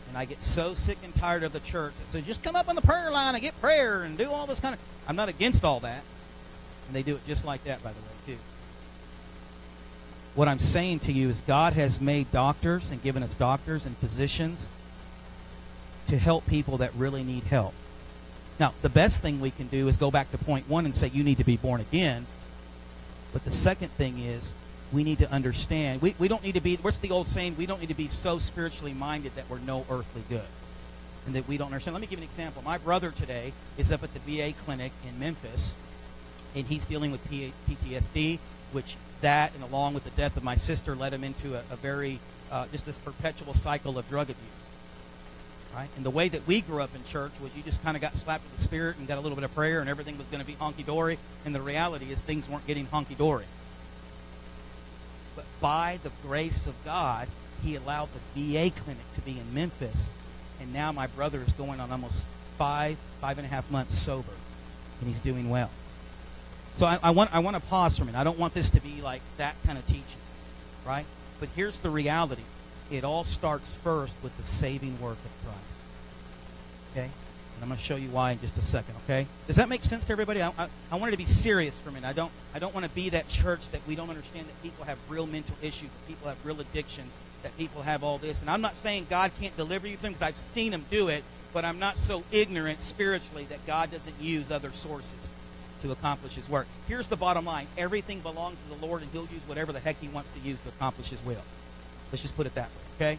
And I get so sick and tired of the church that says, just come up on the prayer line and get prayer and do all this kind of... I'm not against all that. And they do it just like that, by the way, too. What I'm saying to you is God has made doctors and given us doctors and physicians to help people that really need help. Now, the best thing we can do is go back to point one and say you need to be born again. But the second thing is we need to understand. We, we don't need to be, what's the old saying? We don't need to be so spiritually minded that we're no earthly good and that we don't understand. Let me give you an example. My brother today is up at the V A clinic in Memphis, and he's dealing with P T S D, which that and along with the death of my sister led him into a, a very, uh, just this perpetual cycle of drug abuse. Right? And the way that we grew up in church was you just kind of got slapped with the Spirit and got a little bit of prayer and everything was going to be honky-dory. And the reality is things weren't getting honky-dory. But by the grace of God, he allowed the V A clinic to be in Memphis. And now my brother is going on almost five, five and a half months sober. And he's doing well. So I, I want I want to pause for a minute. I don't want this to be like that kind of teaching. Right? But here's the reality. It all starts first with the saving work of Christ. Okay? And I'm going to show you why in just a second, okay? Does that make sense to everybody? I, I, I wanted to be serious for a minute. I don't, I don't want to be that church that we don't understand that people have real mental issues, that people have real addictions, that people have all this. And I'm not saying God can't deliver you from them because I've seen him do it, but I'm not so ignorant spiritually that God doesn't use other sources to accomplish his work. Here's the bottom line. Everything belongs to the Lord, and he'll use whatever the heck he wants to use to accomplish his will. Let's just put it that way, okay?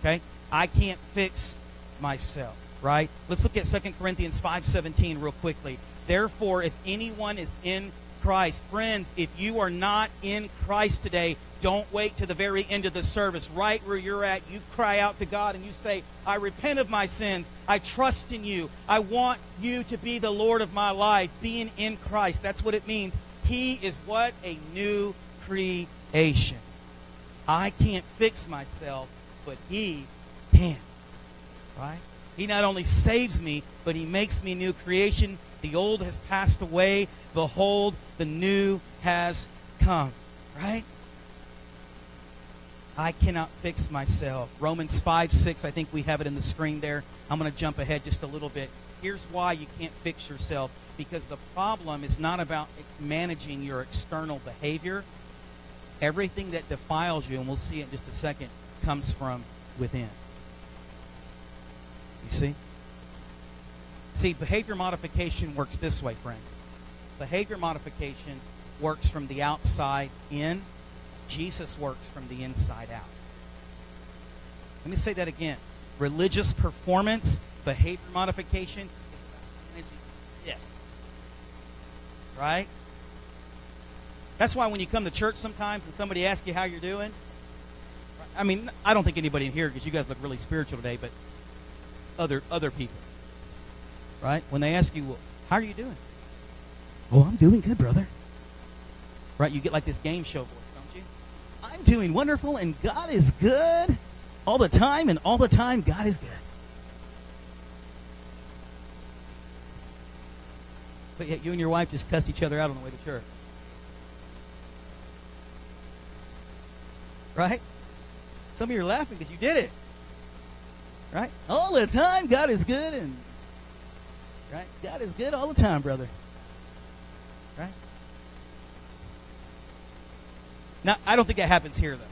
Okay? I can't fix myself, right? Let's look at Second Corinthians five seventeen real quickly. Therefore, if anyone is in Christ, friends, if you are not in Christ today, don't wait to the very end of the service. Right where you're at, you cry out to God and you say, I repent of my sins. I trust in you. I want you to be the Lord of my life. Being in Christ, that's what it means. He is what? A new creation. I can't fix myself, but he can, right? He not only saves me, but he makes me new creation. The old has passed away. Behold, the new has come, right? I cannot fix myself. Romans five six, I think we have it in the screen there. I'm going to jump ahead just a little bit. Here's why you can't fix yourself, because the problem is not about managing your external behavior. Everything that defiles you, and we'll see it in just a second, comes from within. You see? See, behavior modification works this way, friends. Behavior modification works from the outside in. Jesus works from the inside out. Let me say that again. Religious performance, behavior modification. Yes. Right? That's why when you come to church sometimes and somebody asks you how you're doing, I mean, I don't think anybody in here, because you guys look really spiritual today, but other other people, right? When they ask you, well, how are you doing? Oh, I'm doing good, brother. Right? You get like this game show voice, don't you? I'm doing wonderful, and God is good all the time, and all the time God is good. But yet you and your wife just cussed each other out on the way to church. Right? Some of you are laughing because you did it. Right? All the time, God is good. And right? God is good all the time, brother. Right? Now, I don't think that happens here, though.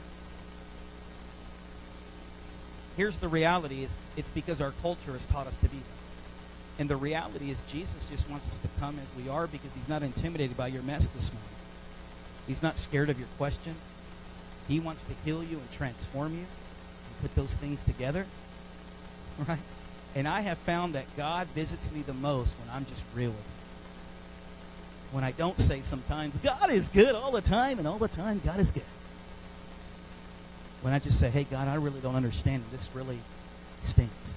Here's the reality. Is it's because our culture has taught us to be that. And the reality is Jesus just wants us to come as we are, because he's not intimidated by your mess this morning. He's not scared of your questions. He wants to heal you and transform you and put those things together, right? And I have found that God visits me the most when I'm just real with him. When I don't say sometimes, God is good all the time, and all the time, God is good. When I just say, hey, God, I really don't understand. This really stinks.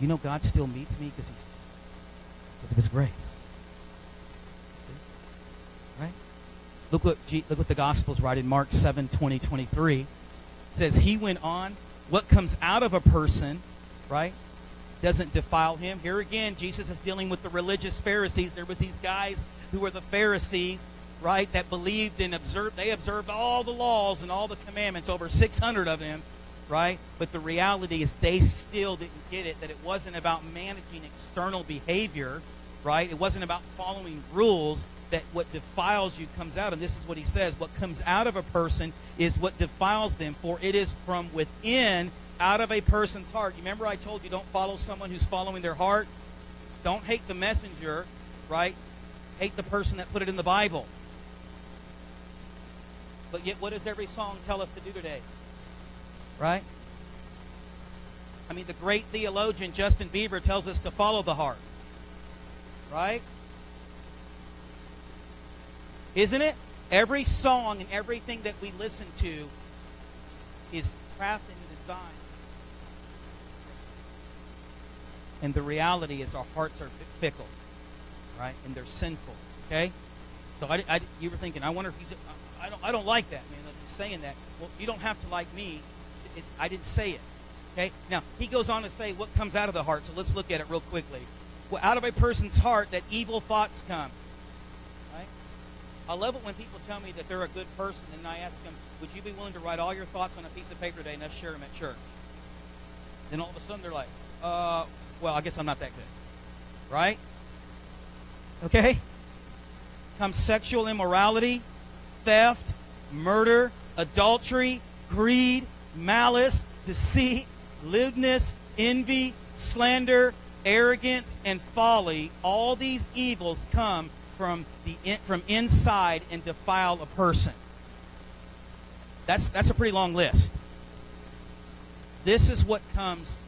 You know God still meets me because he's, because of his grace. Look what, look what the Gospels write in Mark seven, twenty, twenty-three. It says, he went on, what comes out of a person, right, doesn't defile him. Here again, Jesus is dealing with the religious Pharisees. There was these guys who were the Pharisees, right, that believed and observed. They observed all the laws and all the commandments, over six hundred of them, right? But the reality is they still didn't get it, that it wasn't about managing external behavior, right? It wasn't about following rules, that what defiles you comes out. And this is what he says, what comes out of a person is what defiles them, for it is from within, out of a person's heart. You remember I told you don't follow someone who's following their heart? Don't hate the messenger, right? Hate the person that put it in the Bible. But yet what does every song tell us to do today? Right? I mean, the great theologian Justin Bieber tells us to follow the heart. Right? Isn't it? Every song and everything that we listen to is crafted and designed. And the reality is our hearts are fickle, right? And they're sinful, okay? So I, I, you were thinking, I wonder if he's, I don't, I don't like that, man, that he's saying that. Well, you don't have to like me. It, I didn't say it, okay? Now, he goes on to say what comes out of the heart, so let's look at it real quickly. Well, out of a person's heart that evil thoughts come. I love it when people tell me that they're a good person, and I ask them, would you be willing to write all your thoughts on a piece of paper today and us share them at church? Then all of a sudden they're like, uh, well, I guess I'm not that good. Right? Okay? Comes sexual immorality, theft, murder, adultery, greed, malice, deceit, lewdness, envy, slander, arrogance, and folly. All these evils come from the in, from inside and defile a person. That's that's a pretty long list. This is what comes.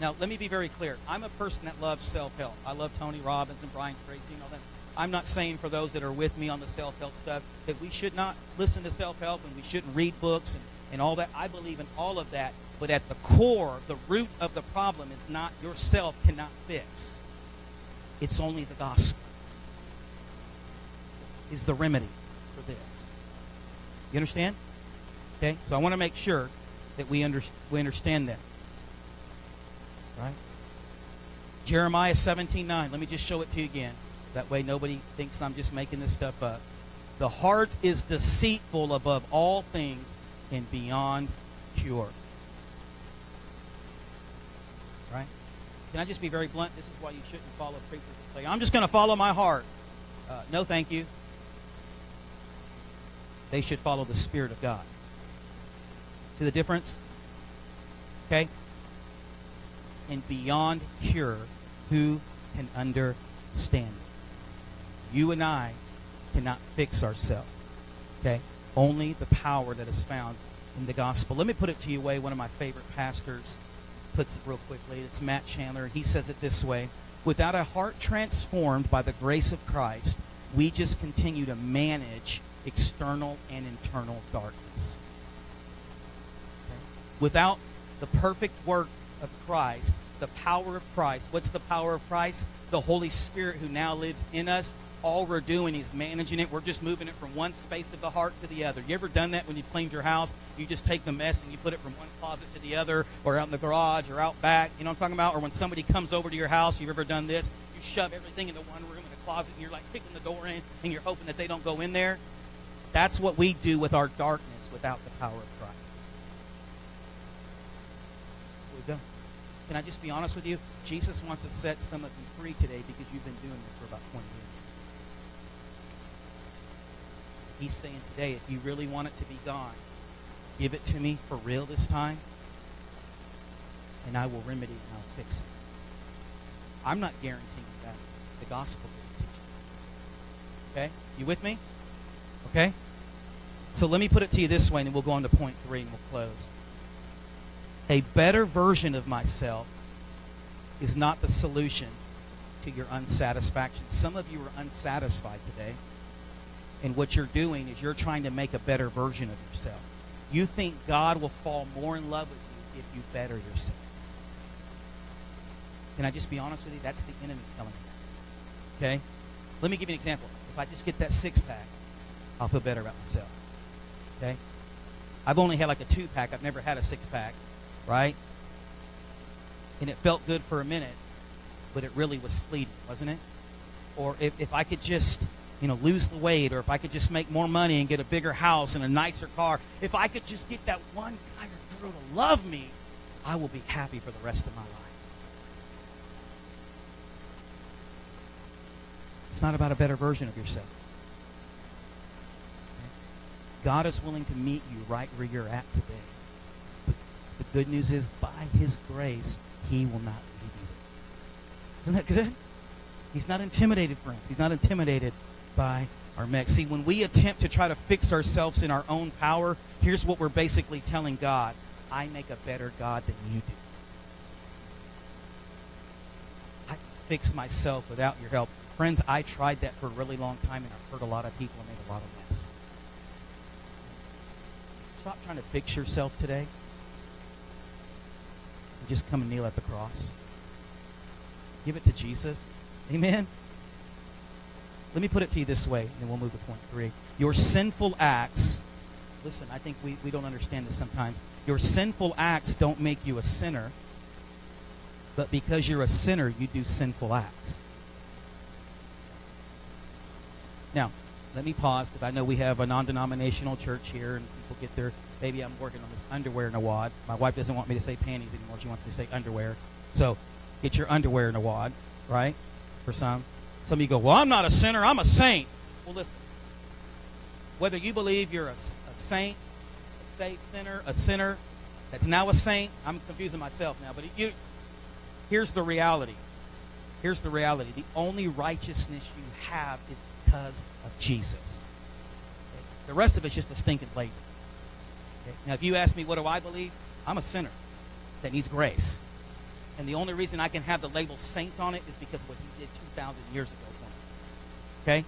Now, let me be very clear. I'm a person that loves self-help. I love Tony Robbins and Brian Tracy and all that. I'm not saying for those that are with me on the self-help stuff that we should not listen to self-help and we shouldn't read books and, and all that. I believe in all of that. But at the core, the root of the problem is not yourself cannot fix. It's only the gospel is the remedy for this. You understand? Okay? So I want to make sure that we, under, we understand that. Right? Jeremiah seventeen nine. Let me just show it to you again. That way nobody thinks I'm just making this stuff up. The heart is deceitful above all things and beyond cure. Right? Can I just be very blunt? This is why you shouldn't follow preachers who say, I'm just going to follow my heart. Uh, no, thank you. They should follow the Spirit of God. See the difference? Okay? And beyond cure, who can understand it? You and I cannot fix ourselves. Okay? Only the power that is found in the gospel. Let me put it to you way one of my favorite pastors puts it real quickly. It's Matt Chandler, and he says it this way. Without a heart transformed by the grace of Christ, we just continue to manage external and internal darkness. Okay? Without the perfect work of Christ, the power of Christ, what's the power of Christ? The Holy Spirit who now lives in us. All we're doing is managing it. We're just moving it from one space of the heart to the other. You ever done that when you've cleaned your house? You just take the mess and you put it from one closet to the other, or out in the garage, or out back. You know what I'm talking about? Or when somebody comes over to your house, you've ever done this? You shove everything into one room in a closet, and you're like kicking the door in, and you're hoping that they don't go in there. That's what we do with our darkness without the power of Christ. We've done. Can I just be honest with you? Jesus wants to set some of you free today because you've been doing this for about twenty years. He's saying today, if you really want it to be gone, give it to me for real this time, and I will remedy it and I'll fix it. I'm not guaranteeing that. The gospel will teach you. Okay? You with me? Okay? So let me put it to you this way, and then we'll go on to point three and we'll close. A better version of myself is not the solution to your unsatisfaction. Some of you are unsatisfied today. And what you're doing is you're trying to make a better version of yourself. You think God will fall more in love with you if you better yourself. Can I just be honest with you? That's the enemy telling you that. Okay? Let me give you an example. If I just get that six-pack, I'll feel better about myself. Okay? I've only had like a two-pack. I've never had a six-pack. Right? and it felt good for a minute, but it really was fleeting, wasn't it? Or if, if I could just, you know, lose the weight, or if I could just make more money and get a bigger house and a nicer car, if I could just get that one guy or girl to love me, I will be happy for the rest of my life. It's not about a better version of yourself. God is willing to meet you right where you're at today. But the good news is, by his grace, he will not leave you. Isn't that good? He's not intimidated, friends. He's not intimidated by our mess. See, when we attempt to try to fix ourselves in our own power, here's what we're basically telling God: I make a better God than you do. I can fix myself without your help. Friends, I tried that for a really long time, and I hurt a lot of people and made a lot of mess. Stop trying to fix yourself today. And just come and kneel at the cross. Give it to Jesus. Amen? Let me put it to you this way, and then we'll move to point three. Your sinful acts, listen, I think we, we don't understand this sometimes. Your sinful acts don't make you a sinner, but because you're a sinner, you do sinful acts. Now, let me pause, because I know we have a non-denominational church here, and people get their, maybe I'm working on this underwear in a wad. My wife doesn't want me to say panties anymore. She wants me to say underwear. So get your underwear in a wad, right, for some. Some of you go, well, I'm not a sinner, I'm a saint. Well, listen, whether you believe you're a, a saint, a saved sinner, a sinner that's now a saint, I'm confusing myself now, but you, here's the reality. Here's the reality. The only righteousness you have is because of Jesus. The rest of it's just a stinking labor. Okay? Now, if you ask me, what do I believe? I'm a sinner that needs grace. And the only reason I can have the label saint on it is because of what he did two thousand years ago for me. Okay?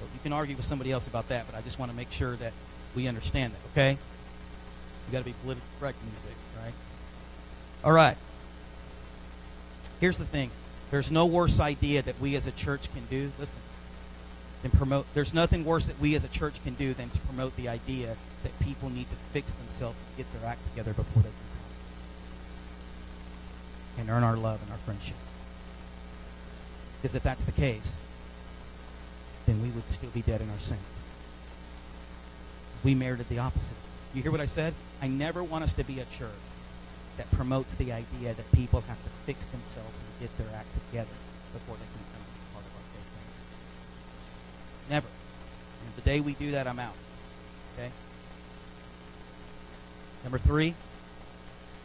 So you can argue with somebody else about that, but I just want to make sure that we understand that, okay? You've got to be politically correct in these days, right? All right. Here's the thing. There's no worse idea that we as a church can do. Listen. And promote, there's nothing worse that we as a church can do than to promote the idea that people need to fix themselves and get their act together before they can and earn our love and our friendship. Because if that's the case, then we would still be dead in our sins. We merited the opposite. You hear what I said? I never want us to be a church that promotes the idea that people have to fix themselves and get their act together before they can. Never. And the day we do that, I'm out. Okay? Number three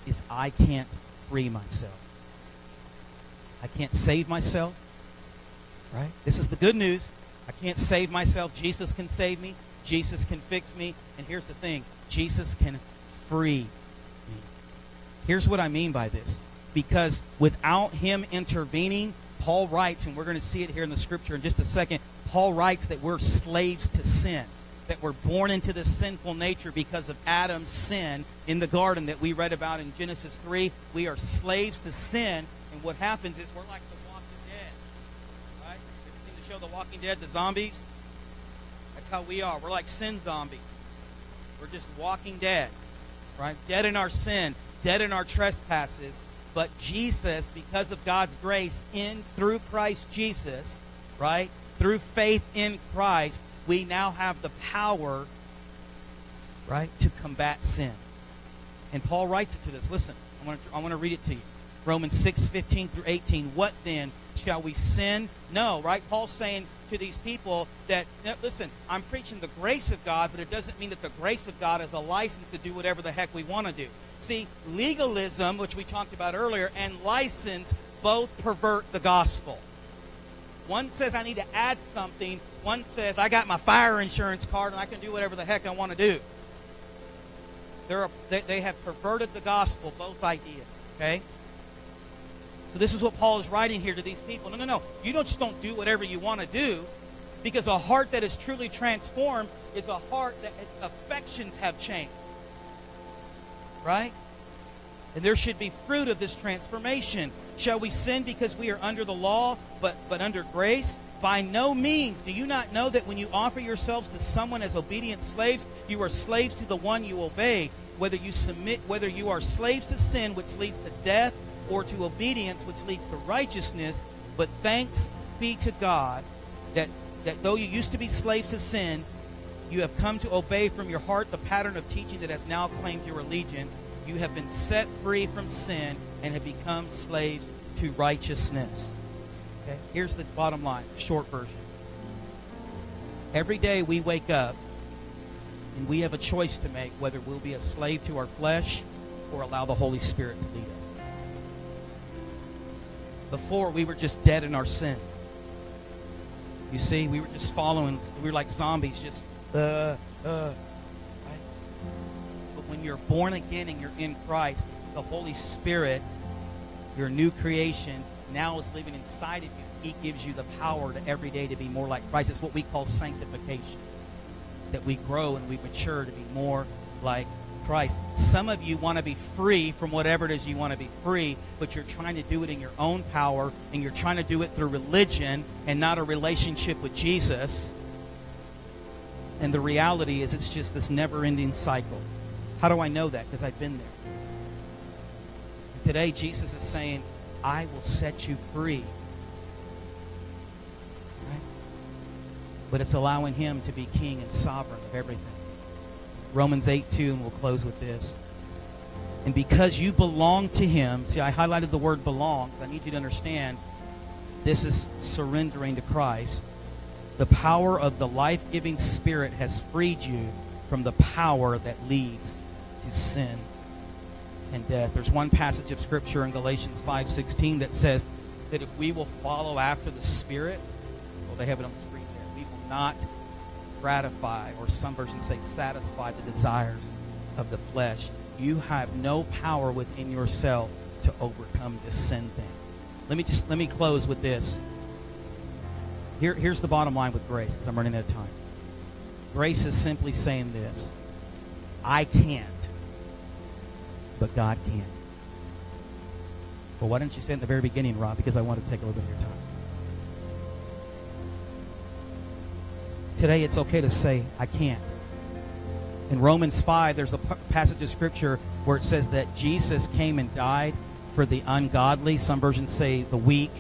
is I can't free myself. I can't save myself. Right? This is the good news. I can't save myself. Jesus can save me. Jesus can fix me. And here's the thing. Jesus can free me. Here's what I mean by this. Because without him intervening, Paul writes, and we're going to see it here in the scripture in just a second, Paul writes that we're slaves to sin, that we're born into this sinful nature because of Adam's sin in the garden that we read about in Genesis three. We are slaves to sin, and what happens is we're like The Walking Dead, right? You've seen the show The Walking Dead, the zombies? That's how we are. We're like sin zombies. We're just walking dead, right? Dead in our sin, dead in our trespasses, but Jesus, because of God's grace in through Christ Jesus, right? Through faith in Christ, we now have the power, right, to combat sin. And Paul writes it to us. Listen, I want to, I want to read it to you. Romans six, fifteen through eighteen. What then? Shall we sin? No, right? Paul's saying to these people that, listen, I'm preaching the grace of God, but it doesn't mean that the grace of God is a license to do whatever the heck we want to do. See, legalism, which we talked about earlier, and license both pervert the gospel. One says I need to add something. One says I got my fire insurance card and I can do whatever the heck I want to do. They're a, they, they have perverted the gospel, both ideas, okay? So this is what Paul is writing here to these people. No, no, no. You don't just don't do whatever you want to do, because a heart that is truly transformed is a heart that its affections have changed, right? And there should be fruit of this transformation. Shall we sin because we are under the law, but, but under grace? By no means. Do you not know that when you offer yourselves to someone as obedient slaves, you are slaves to the one you obey, whether you submit, whether you are slaves to sin, which leads to death, or to obedience, which leads to righteousness. But thanks be to God that, that though you used to be slaves to sin, you have come to obey from your heart the pattern of teaching that has now claimed your allegiance. You have been set free from sin and have become slaves to righteousness. Okay? Here's the bottom line, short version. Every day we wake up and we have a choice to make whether we'll be a slave to our flesh or allow the Holy Spirit to lead us. Before, we were just dead in our sins. You see, we were just following. We were like zombies, just, uh, uh. Right? But when you're born again and you're in Christ, the Holy Spirit, your new creation, now is living inside of you. He gives you the power to every day to be more like Christ. It's what we call sanctification, that we grow and we mature to be more like Christ. Some of you want to be free from whatever it is you want to be free, but you're trying to do it in your own power, and you're trying to do it through religion and not a relationship with Jesus. And the reality is it's just this never-ending cycle. How do I know that? Because I've been there. And today Jesus is saying, I will set you free. Right? But it's allowing him to be king and sovereign of everything. Romans eight two, and we'll close with this. And because you belong to him, see, I highlighted the word belong, because I need you to understand this is surrendering to Christ. The power of the life-giving Spirit has freed you from the power that leads to sin and death. There's one passage of Scripture in Galatians five sixteen that says that if we will follow after the Spirit, well, they have it on the screen there, we will not gratify, or some versions say satisfy, the desires of the flesh. You have no power within yourself to overcome this sin thing. Let me just let me close with this. Here, here's the bottom line with grace, because I'm running out of time. Grace is simply saying this: I can't, but God can. Well, why didn't you say it in the very beginning, Rob? Because I want to take a little bit of your time. Today, it's okay to say, I can't. In Romans five, there's a passage of Scripture where it says that Jesus came and died for the ungodly. Some versions say the weak.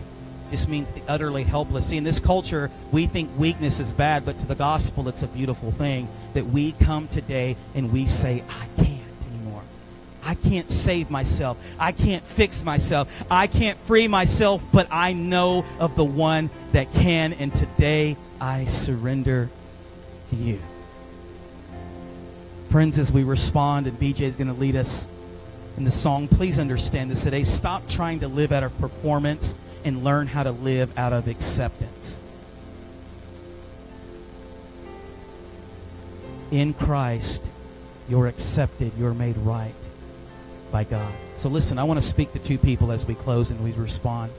Just means the utterly helpless. See, in this culture, we think weakness is bad, but to the gospel, it's a beautiful thing that we come today and we say, I can't. I can't save myself. I can't fix myself. I can't free myself, but I know of the one that can, and today I surrender to you. Friends, as we respond, and B J is going to lead us in the song, please understand this today. Stop trying to live out of performance and learn how to live out of acceptance. In Christ, you're accepted. You're made right by God. So listen, I want to speak to two people as we close and we respond.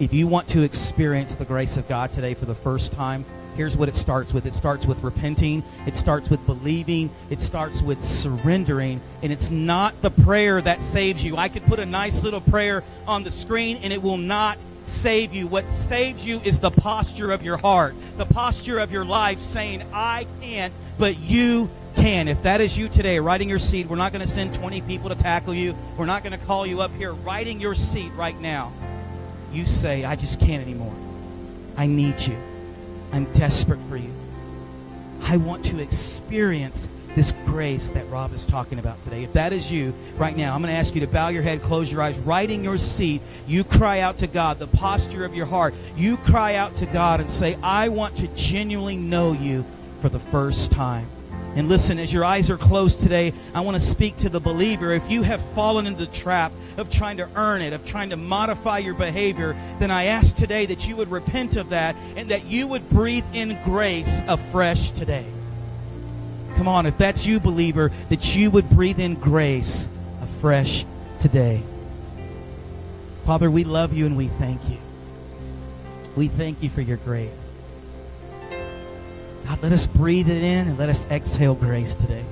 If you want to experience the grace of God today for the first time, here's what it starts with. It starts with repenting. It starts with believing. It starts with surrendering. And it's not the prayer that saves you. I could put a nice little prayer on the screen and it will not save you. What saves you is the posture of your heart, the posture of your life saying, I can't, but you can. If that is you today, writing your seed, we're not going to send twenty people to tackle you. We're not going to call you up here. Writing your seed right now, you say, I just can't anymore. I need you. I'm desperate for you. I want to experience this grace that Rob is talking about today. If that is you right now, I'm going to ask you to bow your head, close your eyes. Writing your seed, you cry out to God, the posture of your heart. You cry out to God and say, I want to genuinely know you for the first time. And listen, as your eyes are closed today, I want to speak to the believer. If you have fallen into the trap of trying to earn it, of trying to modify your behavior, then I ask today that you would repent of that and that you would breathe in grace afresh today. Come on, if that's you, believer, that you would breathe in grace afresh today. Father, we love you and we thank you. We thank you for your grace. God, let us breathe it in and let us exhale grace today.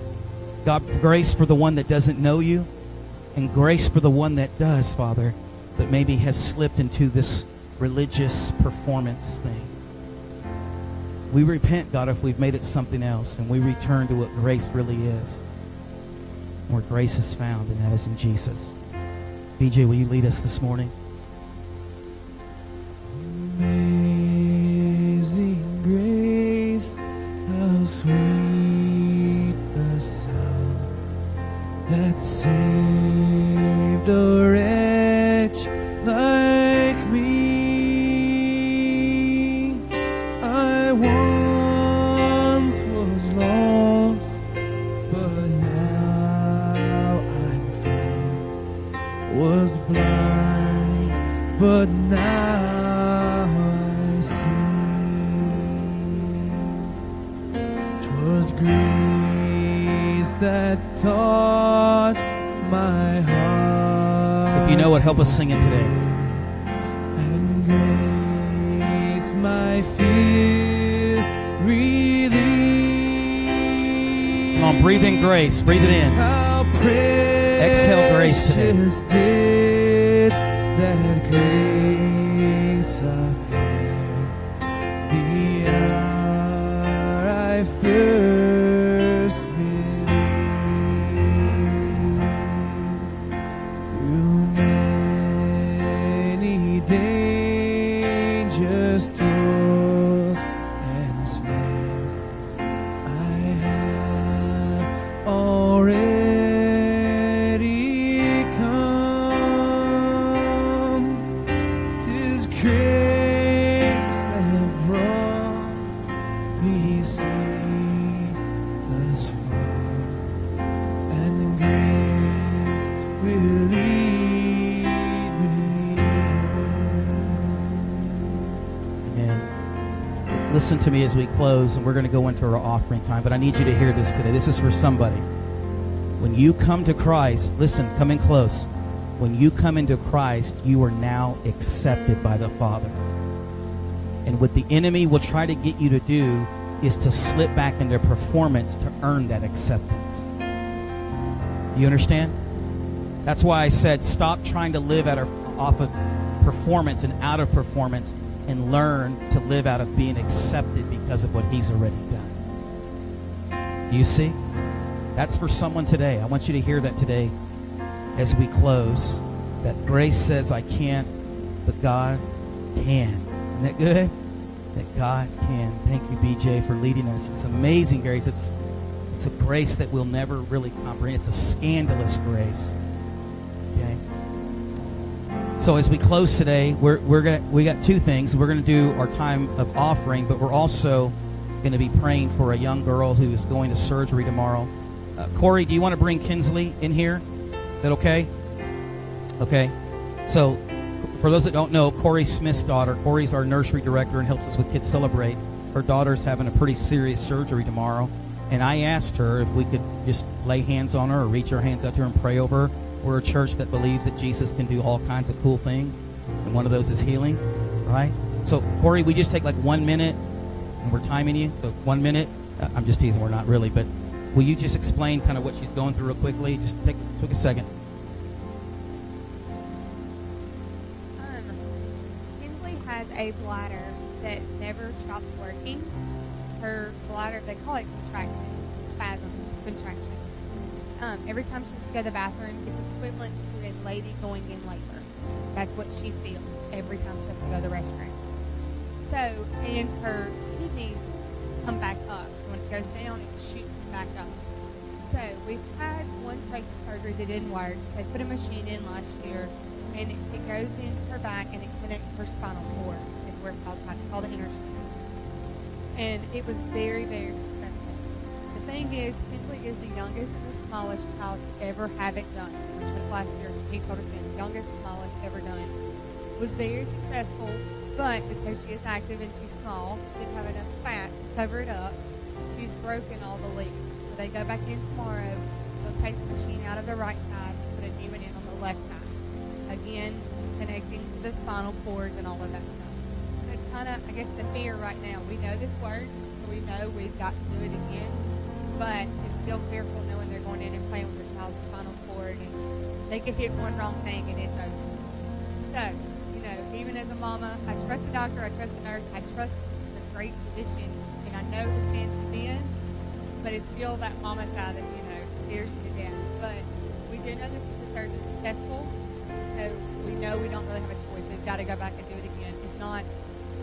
God, grace for the one that doesn't know you and grace for the one that does, Father, but maybe has slipped into this religious performance thing. We repent, God, if we've made it something else, and we return to what grace really is, where grace is found, and that is in Jesus. B J, will you lead us this morning? Amazing grace, how sweet the sound that saved a wretch like me. I once was lost, but now I'm found. Was blind, but now I see. 'Twas grace that taught my heart. If you know what, help us sing it today. And grace my fears relieved. Come on, breathe in grace. Breathe it in. How precious. Exhale grace today. Did that grace appear the hour I feared? Listen to me as we close, and we're going to go into our offering time, but I need you to hear this today. This is for somebody. When you come to Christ, listen, come in close. When you come into Christ, you are now accepted by the Father. And what the enemy will try to get you to do is to slip back into performance to earn that acceptance. Do you understand? That's why I said stop trying to live out of, off of performance and out of performance, and learn to live out of being accepted because of what he's already done. You see? That's for someone today. I want you to hear that today as we close. That grace says I can't, but God can. Isn't that good? That God can. Thank you, B J, for leading us. It's amazing grace. It's, it's a grace that we'll never really comprehend. It's a scandalous grace. Okay? So as we close today, we're, we're gonna, we got two things. We're going to do our time of offering, but we're also going to be praying for a young girl who is going to surgery tomorrow. Uh, Corey, do you want to bring Kinsley in here? Is that okay? Okay. So for those that don't know, Corey Smith's daughter. Corey's our nursery director and helps us with Kids Celebrate. Her daughter's having a pretty serious surgery tomorrow, and I asked her if we could just lay hands on her or reach our hands out to her and pray over her. We're a church that believes that Jesus can do all kinds of cool things, and one of those is healing, right? So, Corey, we just take like one minute, and we're timing you, so one minute. I'm just teasing, we're not really, but will you just explain kind of what she's going through real quickly? Just take, take a second. Um, Kinsley has a bladder that never stops working. Her bladder, they call it contraction, spasms, contraction. Um, every time she has to go to the bathroom, it's equivalent to a lady going in labor. That's what she feels every time she has to go to the restroom. So, and her kidneys come back up. When it goes down, it shoots back up. So, we've had one type of surgery that didn't work. They put a machine in last year, and it, it goes into her back, and it connects to her spinal cord. It's where it's all tied. It's called the inner spine. And it was very, very successful. The thing is, Kinsley is the youngest smallest child to ever have it done, which was last year. He told us the youngest, smallest ever done. Was very successful, but because she is active and she's small, she didn't have enough fat to cover it up. She's broken all the leaks. So they go back in tomorrow. They'll take the machine out of the right side and put a new one in on the left side. Again, connecting to the spinal cords and all of that stuff. That's kind of, I guess, the fear right now. We know this works. So we know we've got to do it again, but it's still fearful knowing they're going in and playing with their child's spinal cord, and they could hit one wrong thing and it's over. So, you know, even as a mama, I trust the doctor, I trust the nurse, I trust the great physician, and I know who stands she's in, but it's still that mama side that, you know, scares you to death. But we do know this, the surgery is successful. So we know we don't really have a choice. We've got to go back and do it again. If not,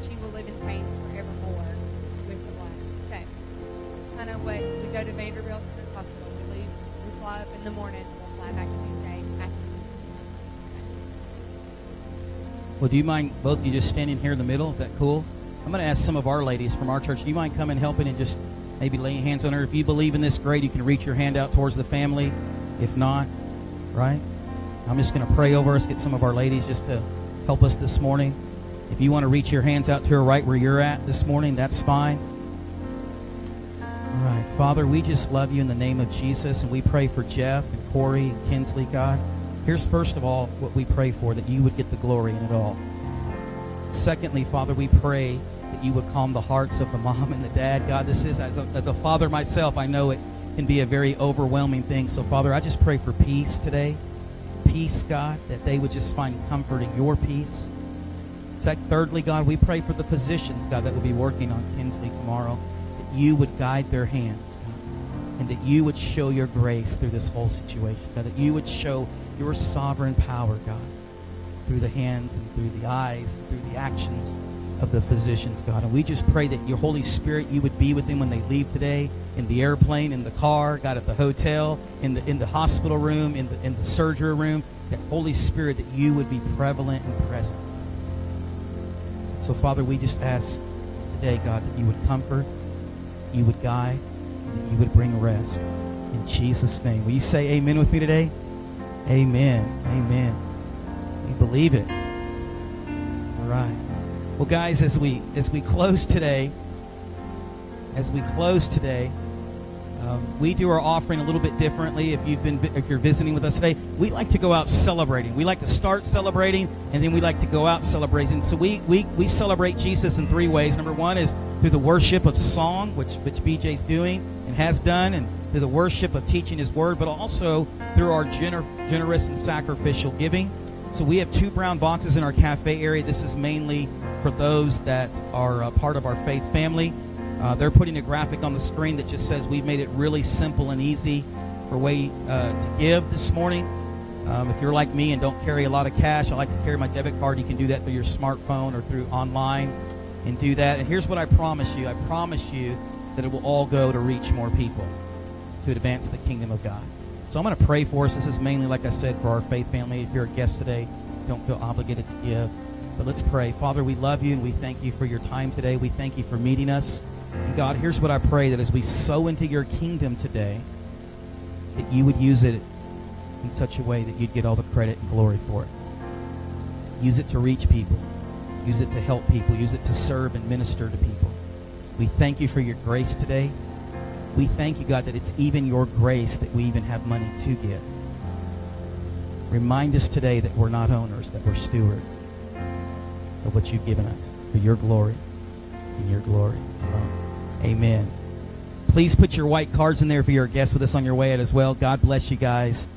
she will live in pain forevermore with the blood. So it's kind of what we go to Vanderbilt to the hospital. We leave, we fly up in the morning, we'll fly back Tuesday afternoon. Well, do you mind both of you just standing here in the middle? Is that cool? I'm going to ask some of our ladies from our church, do you mind coming helping and just maybe laying hands on her? If you believe in this, great. You can reach your hand out towards the family. If not, right? I'm just going to pray over us, get some of our ladies just to help us this morning. If you want to reach your hands out to her right where you're at this morning, that's fine. All right, Father, we just love you in the name of Jesus, and we pray for Jeff and Corey and Kinsley, God. Here's first of all what we pray for, that you would get the glory in it all. Secondly, Father, we pray that you would calm the hearts of the mom and the dad. God, this is, as a, as a father myself, I know it can be a very overwhelming thing. So, Father, I just pray for peace today. Peace, God, that they would just find comfort in your peace. Thirdly, God, we pray for the physicians, God, that will be working on Kinsley tomorrow, that you would guide their hands, God, and that you would show your grace through this whole situation, God, that you would show your sovereign power, God, through the hands and through the eyes and through the actions of the physicians, God. And we just pray that your Holy Spirit, you would be with them when they leave today, in the airplane, in the car, God, at the hotel, in the in the hospital room, in the in the surgery room, that Holy Spirit, that you would be prevalent and present. So, Father, we just ask today, God, that you would comfort, you would guide, and that you would bring rest. In Jesus' name. Will you say amen with me today? Amen. Amen. We believe it. All right. Well, guys, as we as we close today, as we close today, um, we do our offering a little bit differently. If you've been if you're visiting with us today, we like to go out celebrating. We like to start celebrating, and then we like to go out celebrating. So we we we celebrate Jesus in three ways. Number one is through the worship of song, which which B J's doing and has done, and through the worship of teaching His Word, but also through our gener- generous and sacrificial giving. So we have two brown boxes in our cafe area. This is mainly for those that are a part of our faith family. Uh, they're putting a graphic on the screen that just says we've made it really simple and easy for way uh, to give this morning. Um, if you're like me and don't carry a lot of cash, I like to carry my debit card. You can do that through your smartphone or through online and do that. And here's what I promise you. I promise you that it will all go to reach more people, to advance the kingdom of God. So I'm going to pray for us. This is mainly, like I said, for our faith family. If you're a guest today, don't feel obligated to give. But let's pray. Father, we love you and we thank you for your time today. We thank you for meeting us. And God, here's what I pray, that as we sow into your kingdom today, that you would use it in such a way that you'd get all the credit and glory for it. Use it to reach people. Use it to help people. Use it to serve and minister to people. We thank you for your grace today. We thank you, God, that it's even your grace that we even have money to give. Remind us today that we're not owners, that we're stewards of what you've given us for your glory and your glory alone. Amen. Please put your white cards in there if you're a guest with us on your way out as well. God bless you guys.